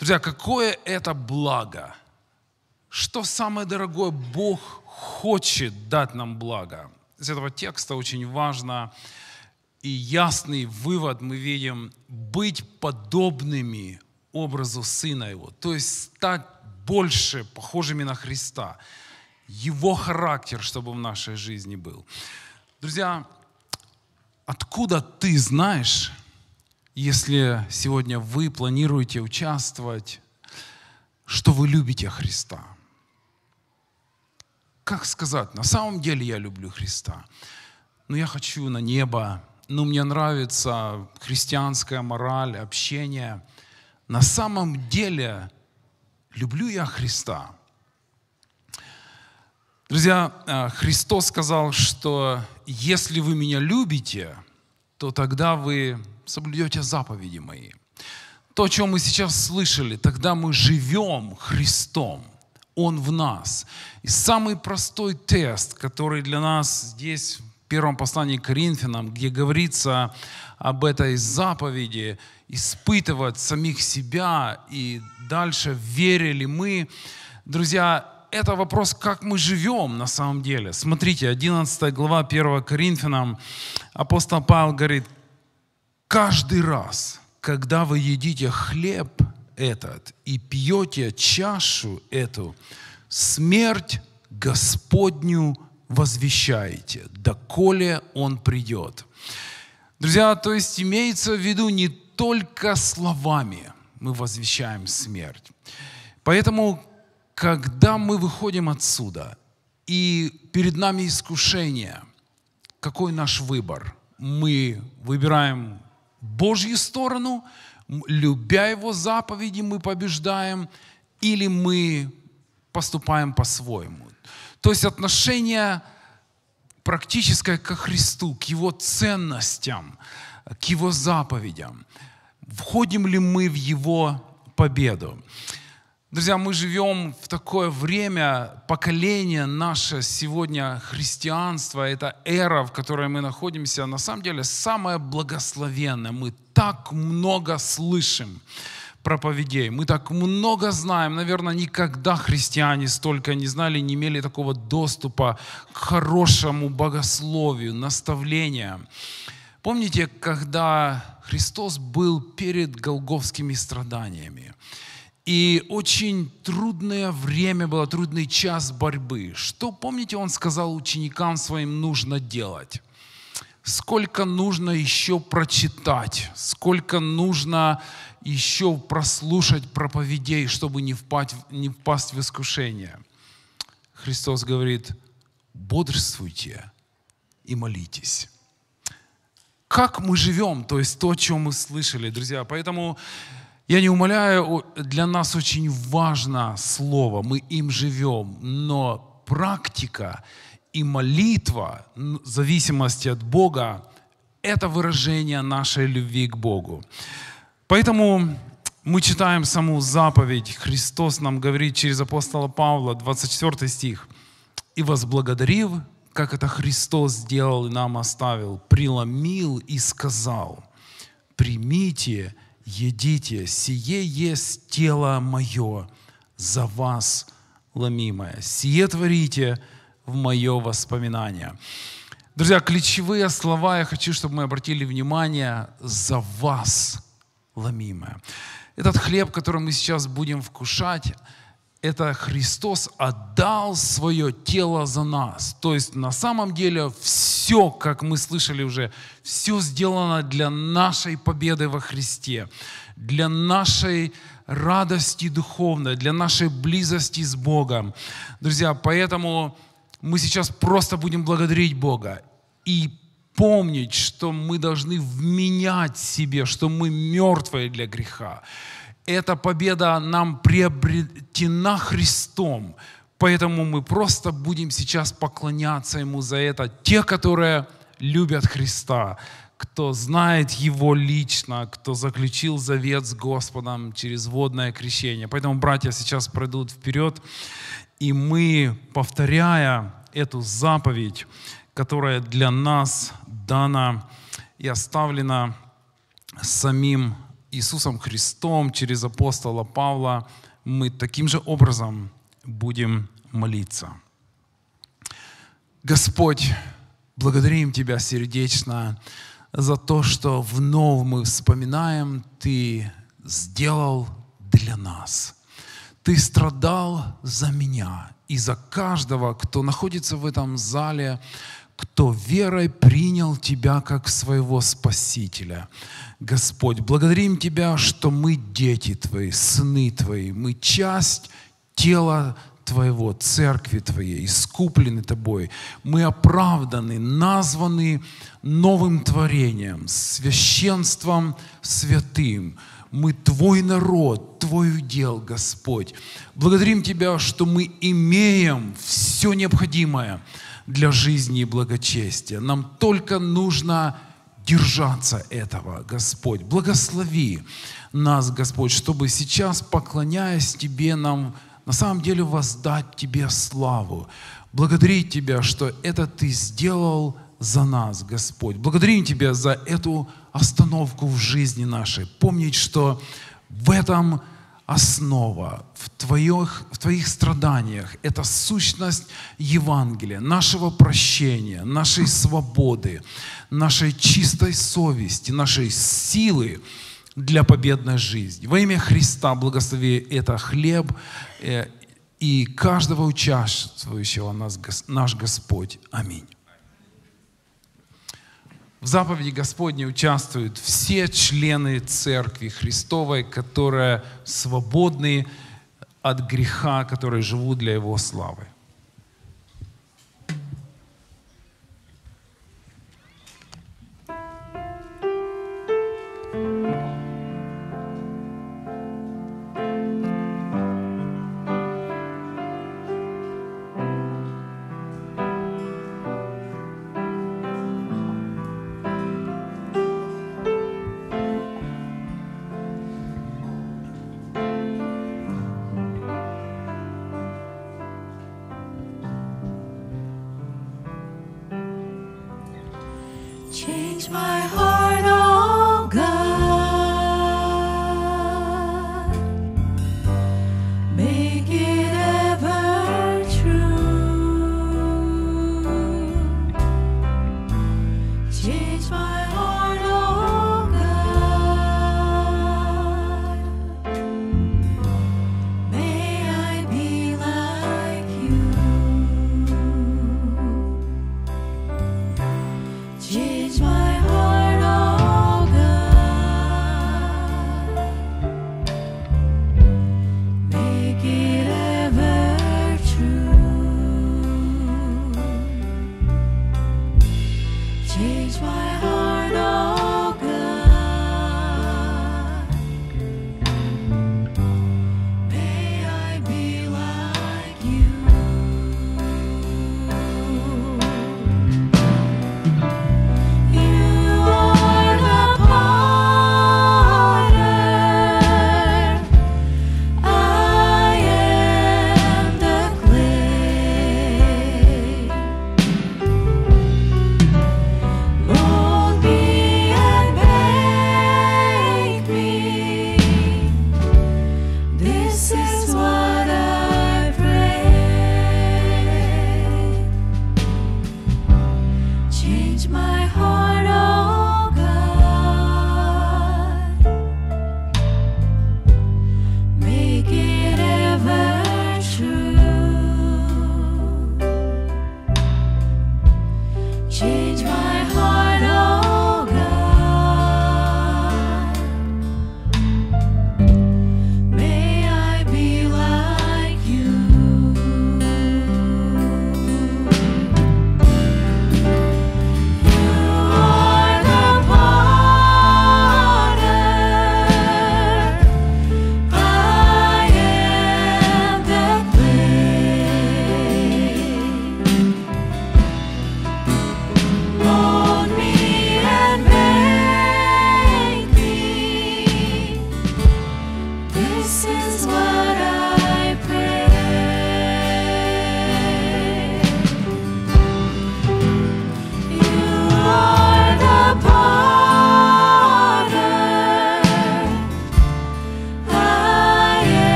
Друзья, какое это благо? Что самое дорогое Бог хочет дать нам благо? Из этого текста очень важно И ясный вывод мы видим – быть подобными образу Сына Его. То есть стать больше похожими на Христа. Его характер, чтобы в нашей жизни был. Друзья, откуда ты знаешь, если сегодня вы планируете участвовать, что вы любите Христа? Как сказать, на самом деле я люблю Христа, но я хочу на небо, но мне нравится христианская мораль, общение. На самом деле люблю я Христа. Друзья, Христос сказал, что если вы меня любите, то тогда вы соблюдете заповеди мои. То, о чем мы сейчас слышали, тогда мы живем Христом. Он в нас. И самый простой тест, который для нас здесь, в первом послании к Коринфянам, где говорится об этой заповеди, испытывать самих себя и дальше, верили мы. Друзья, это вопрос, как мы живем на самом деле. Смотрите, одиннадцатая глава первого Коринфянам, апостол Павел говорит, каждый раз, когда вы едите хлеб этот и пьете чашу эту, смерть Господню возвещаете, доколе Он придет. Друзья, то есть имеется в виду не только словами мы возвещаем смерть. Поэтому, когда мы выходим отсюда, и перед нами искушение, какой наш выбор? Мы выбираем Божью сторону, любя Его заповеди, мы побеждаем, или мы поступаем по-своему. То есть отношение практическое ко Христу, к Его ценностям, к Его заповедям. Входим ли мы в Его победу? Друзья, мы живем в такое время, поколение наше сегодня христианство, это эра, в которой мы находимся, на самом деле самое благословенное. Мы так много слышим проповедей, мы так много знаем. Наверное, никогда христиане столько не знали, не имели такого доступа к хорошему богословию, наставлениям. Помните, когда Христос был перед голгофскими страданиями? И очень трудное время было, трудный час борьбы. Что, помните, Он сказал ученикам Своим, нужно делать? Сколько нужно еще прочитать? Сколько нужно еще прослушать проповедей, чтобы не впасть, не впасть в искушение? Христос говорит, бодрствуйте и молитесь. Как мы живем, то есть то, о чем мы слышали, друзья. Поэтому... Я не умоляю, для нас очень важно слово, мы им живем, но практика и молитва, в зависимости от Бога, это выражение нашей любви к Богу. Поэтому мы читаем саму заповедь, Христос нам говорит через апостола Павла, двадцать четвёртый стих, «И возблагодарив, как это Христос сделал и нам оставил, преломил и сказал, примите, едите, сие есть тело мое, за вас ломимое. Сие творите в мое воспоминание». Друзья, ключевые слова, я хочу, чтобы мы обратили внимание, «за вас ломимое». Этот хлеб, который мы сейчас будем вкушать, это Христос отдал свое тело за нас. То есть на самом деле все, как мы слышали уже, все сделано для нашей победы во Христе, для нашей радости духовной, для нашей близости с Богом. Друзья, поэтому мы сейчас просто будем благодарить Бога и помнить, что мы должны вменять себе, что мы мертвые для греха. Эта победа нам приобретена Христом, поэтому мы просто будем сейчас поклоняться Ему за это. Те, которые любят Христа, кто знает Его лично, кто заключил завет с Господом через водное крещение. Поэтому братья сейчас пройдут вперед, и мы, повторяя эту заповедь, которая для нас дана и оставлена самим Иисусом Христом через апостола Павла, мы таким же образом будем молиться. Господь, благодарим Тебя сердечно за то, что вновь мы вспоминаем, Ты сделал для нас. Ты страдал за меня и за каждого, кто находится в этом зале, кто верой принял Тебя как своего Спасителя. Господь, благодарим Тебя, что мы дети Твои, сыны Твои, мы часть тела Твоего, церкви Твоей, искуплены Тобой, мы оправданы, названы новым творением, священством святым. Мы Твой народ, Твой удел, Господь. Благодарим Тебя, что мы имеем все необходимое для жизни и благочестия. Нам только нужно держаться этого, Господь. Благослови нас, Господь, чтобы сейчас, поклоняясь Тебе, нам на самом деле воздать Тебе славу. Благодарить Тебя, что это Ты сделал за нас, Господь. Благодарим Тебя за эту остановку в жизни нашей. Помнить, что в этом основа, в твоих, в твоих страданиях, это сущность Евангелия, нашего прощения, нашей свободы, нашей чистой совести, нашей силы для победной жизни. Во имя Христа благослови это хлеб и каждого участвующего нас, наш Господь. Аминь. В заповеди Господней участвуют все члены Церкви Христовой, которые свободны от греха, которые живут для Его славы. Change my heart.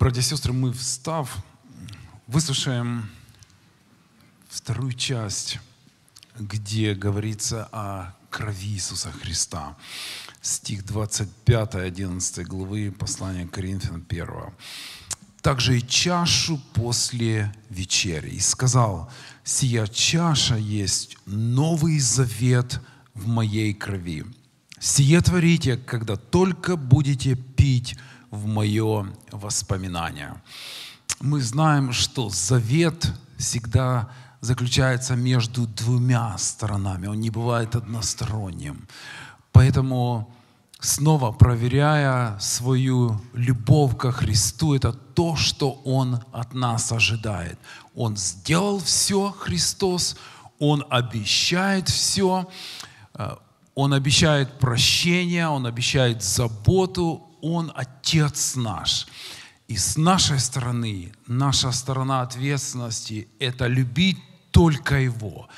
Братья и сестры, мы, встав, выслушаем вторую часть, где говорится о крови Иисуса Христа. Стих двадцать пять, одиннадцать главы, послания к Коринфянам первое. «Также и чашу после вечери. И сказал, сия чаша есть новый завет в моей крови. Сие творите, когда только будете пить в мое воспоминание». Мы знаем, что завет всегда заключается между двумя сторонами. Он не бывает односторонним. Поэтому, снова проверяя свою любовь ко Христу, это то, что Он от нас ожидает. Он сделал все, Христос, Он обещает все, Он обещает прощение, Он обещает заботу, Он Отец наш. И с нашей стороны, наша сторона ответственности – это любить только Его,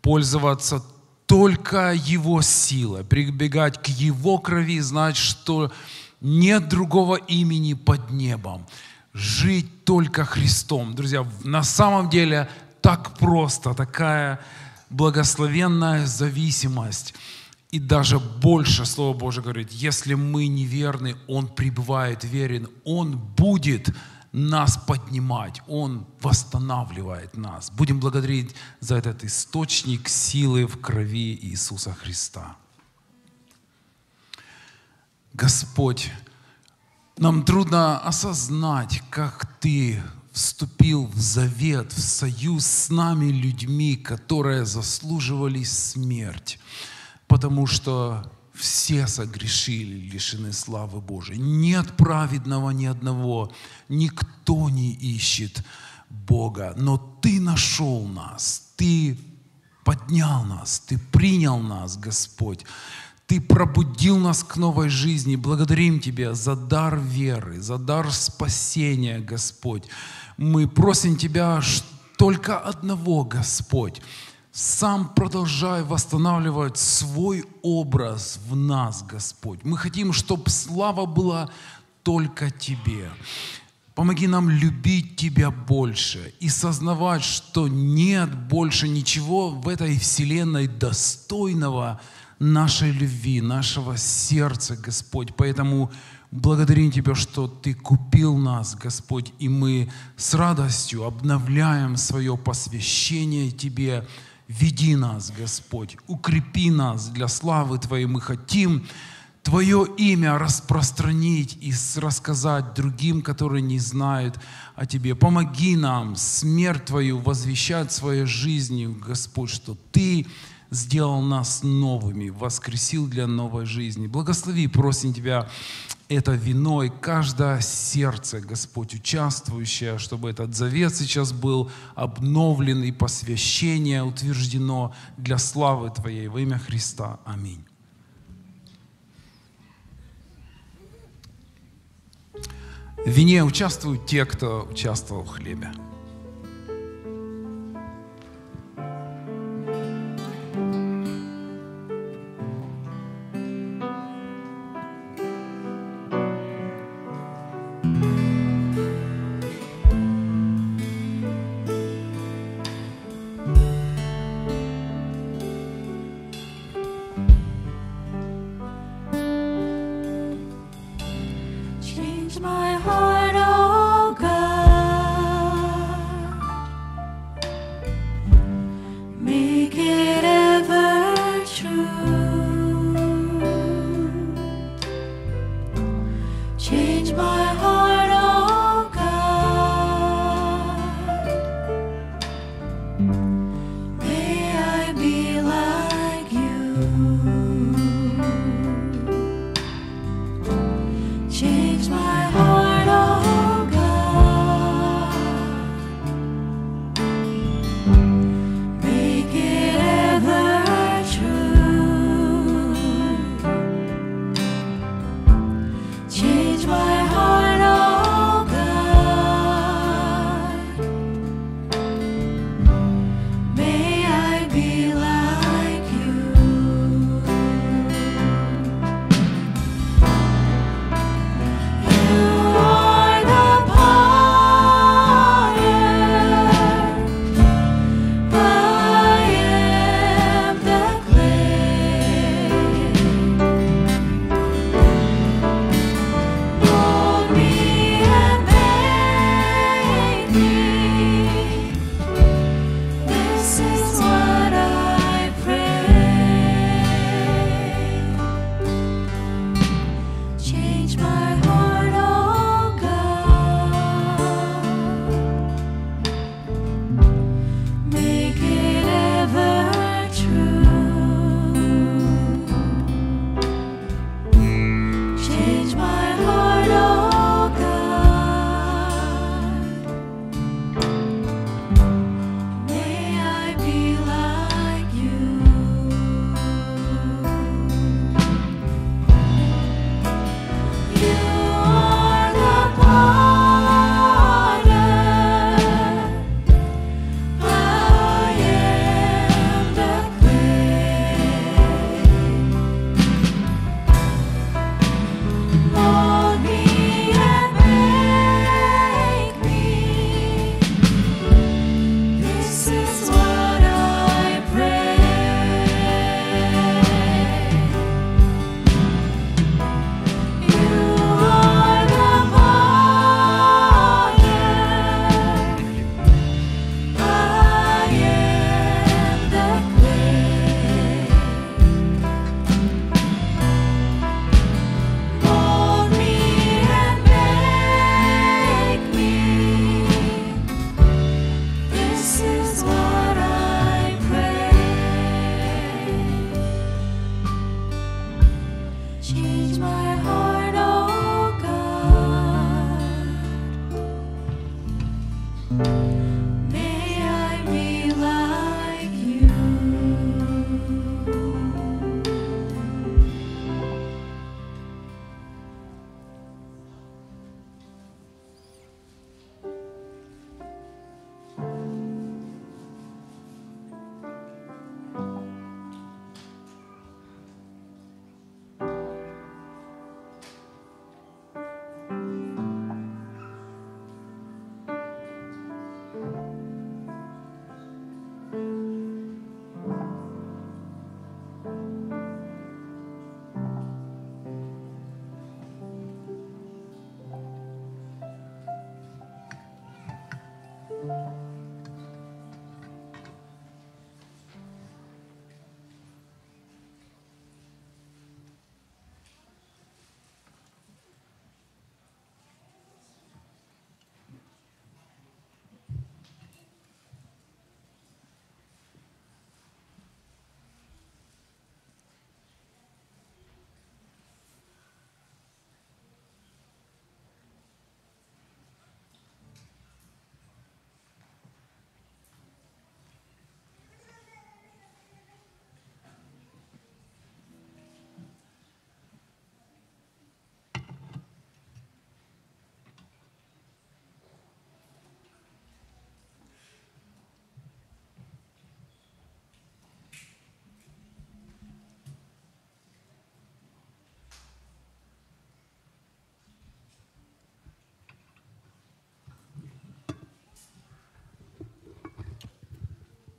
пользоваться только Его силой, прибегать к Его крови, знать, что нет другого имени под небом, жить только Христом. Друзья, на самом деле так просто, такая благословенная зависимость. И даже больше, Слово Божие говорит, если мы неверны, Он пребывает верен, Он будет нас поднимать, Он восстанавливает нас. Будем благодарить за этот источник силы в крови Иисуса Христа. Господь, нам трудно осознать, как Ты вступил в завет, в союз с нами людьми, которые заслуживали смерть. Потому что все согрешили, лишены славы Божией. Нет праведного ни одного, никто не ищет Бога. Но Ты нашел нас, Ты поднял нас, Ты принял нас, Господь. Ты пробудил нас к новой жизни. Благодарим Тебя за дар веры, за дар спасения, Господь. Мы просим Тебя только одного, Господь. Сам продолжай восстанавливать свой образ в нас, Господь. Мы хотим, чтобы слава была только Тебе. Помоги нам любить Тебя больше и сознавать, что нет больше ничего в этой вселенной достойного нашей любви, нашего сердца, Господь. Поэтому благодарим Тебя, что Ты купил нас, Господь, и мы с радостью обновляем свое посвящение Тебе. Веди нас, Господь, укрепи нас для славы Твоей. Мы хотим Твое имя распространить и рассказать другим, которые не знают о Тебе. Помоги нам смерть Твою возвещать в своей жизни, Господь, что Ты сделал нас новыми, воскресил для новой жизни. Благослови, просим Тебя, это вино и каждое сердце, Господь, участвующее, чтобы этот завет сейчас был обновлен и посвящение утверждено для славы Твоей во имя Христа. Аминь. В вине участвуют те, кто участвовал в хлебе.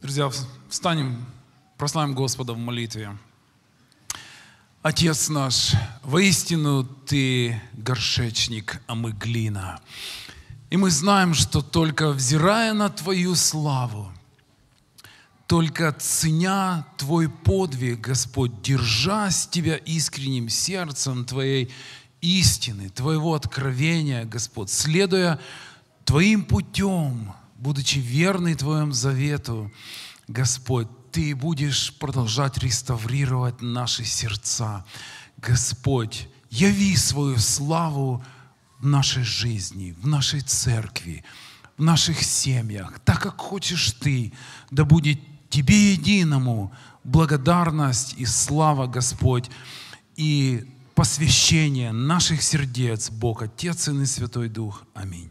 Друзья, встанем, прославим Господа в молитве. Отец наш, воистину Ты горшечник, а мы глина. И мы знаем, что только взирая на Твою славу, только ценя Твой подвиг, Господь, держась Тебя искренним сердцем Твоей истины, Твоего откровения, Господь, следуя Твоим путем, будучи верный Твоему завету, Господь, Ты будешь продолжать реставрировать наши сердца. Господь, яви свою славу в нашей жизни, в нашей церкви, в наших семьях, так, как хочешь Ты, да будет Тебе единому благодарность и слава, Господь, и посвящение наших сердец, Бог, Отец, Сын и Святой Дух. Аминь.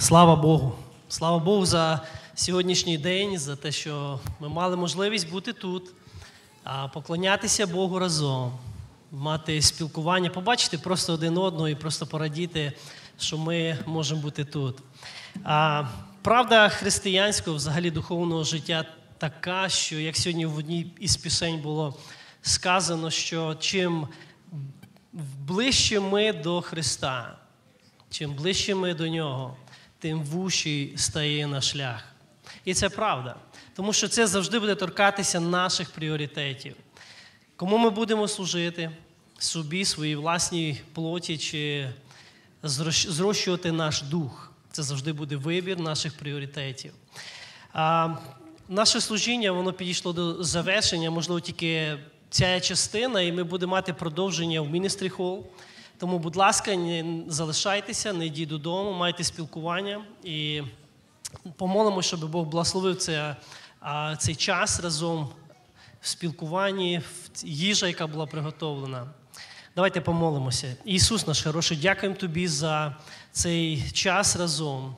Слава Богу! Слава Богу за сьогоднішній день, за те, що ми мали можливість бути тут. поклонятися Богу разом, мати спілкування, побачити просто один одного і просто порадіти, що ми можемо бути тут. Правда християнського, взагалі духовного життя така, що, як сьогодні в одній із пісень було сказано, що чим ближче ми до Христа, чим ближче ми до Нього, тим вужчий стає наш шлях. І це правда, тому що це завжди буде торкатися наших пріоритетів. Кому ми будемо служити? Собі, своїй власній плоті, чи зрощувати наш дух? Це завжди буде вибір наших пріоритетів. А наше служіння, воно підійшло до завершення, можливо, тільки ця частина, і ми будемо мати продовження в міністрі холл. Тому, будь ласка, не залишайтеся, не йдіть додому, майте спілкування і помолимо, щоб Бог благословив це, цей час разом в спілкуванні, в їжа, яка була приготовлена. Давайте помолимося. Ісус наш хороший, дякуємо Тобі за цей час разом,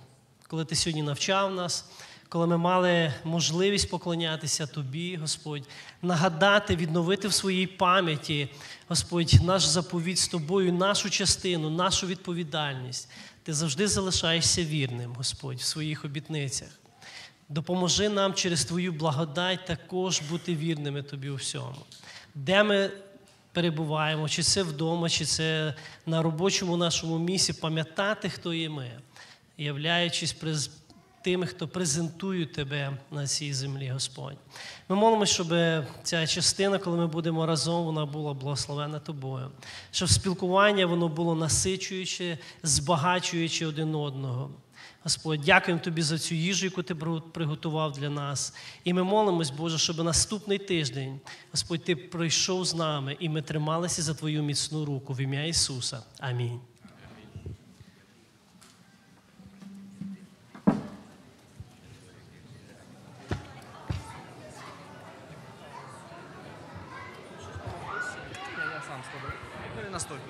коли Ти сьогодні навчав нас, коли ми мали можливість поклонятися Тобі, Господь, нагадати, відновити в своїй пам'яті, Господь, наш заповідь з Тобою, нашу частину, нашу відповідальність. Ти завжди залишаєшся вірним, Господь, в своїх обітницях. Допоможи нам через Твою благодать також бути вірними Тобі у всьому. Де ми перебуваємо, чи це вдома, чи це на робочому нашому місці, пам'ятати, хто є ми, являючись приз... тими, хто презентує Тебе на цій землі, Господь. Ми молимося, щоб ця частина, коли ми будемо разом, вона була благословена Тобою. Щоб спілкування, воно було насичуюче, збагачуюче один одного. Господь, дякуємо Тобі за цю їжу, яку Ти приготував для нас. І ми молимось, Боже, щоб наступний тиждень, Господь, Ти прийшов з нами, і ми трималися за Твою міцну руку. В ім'я Ісуса. Амінь. Стой.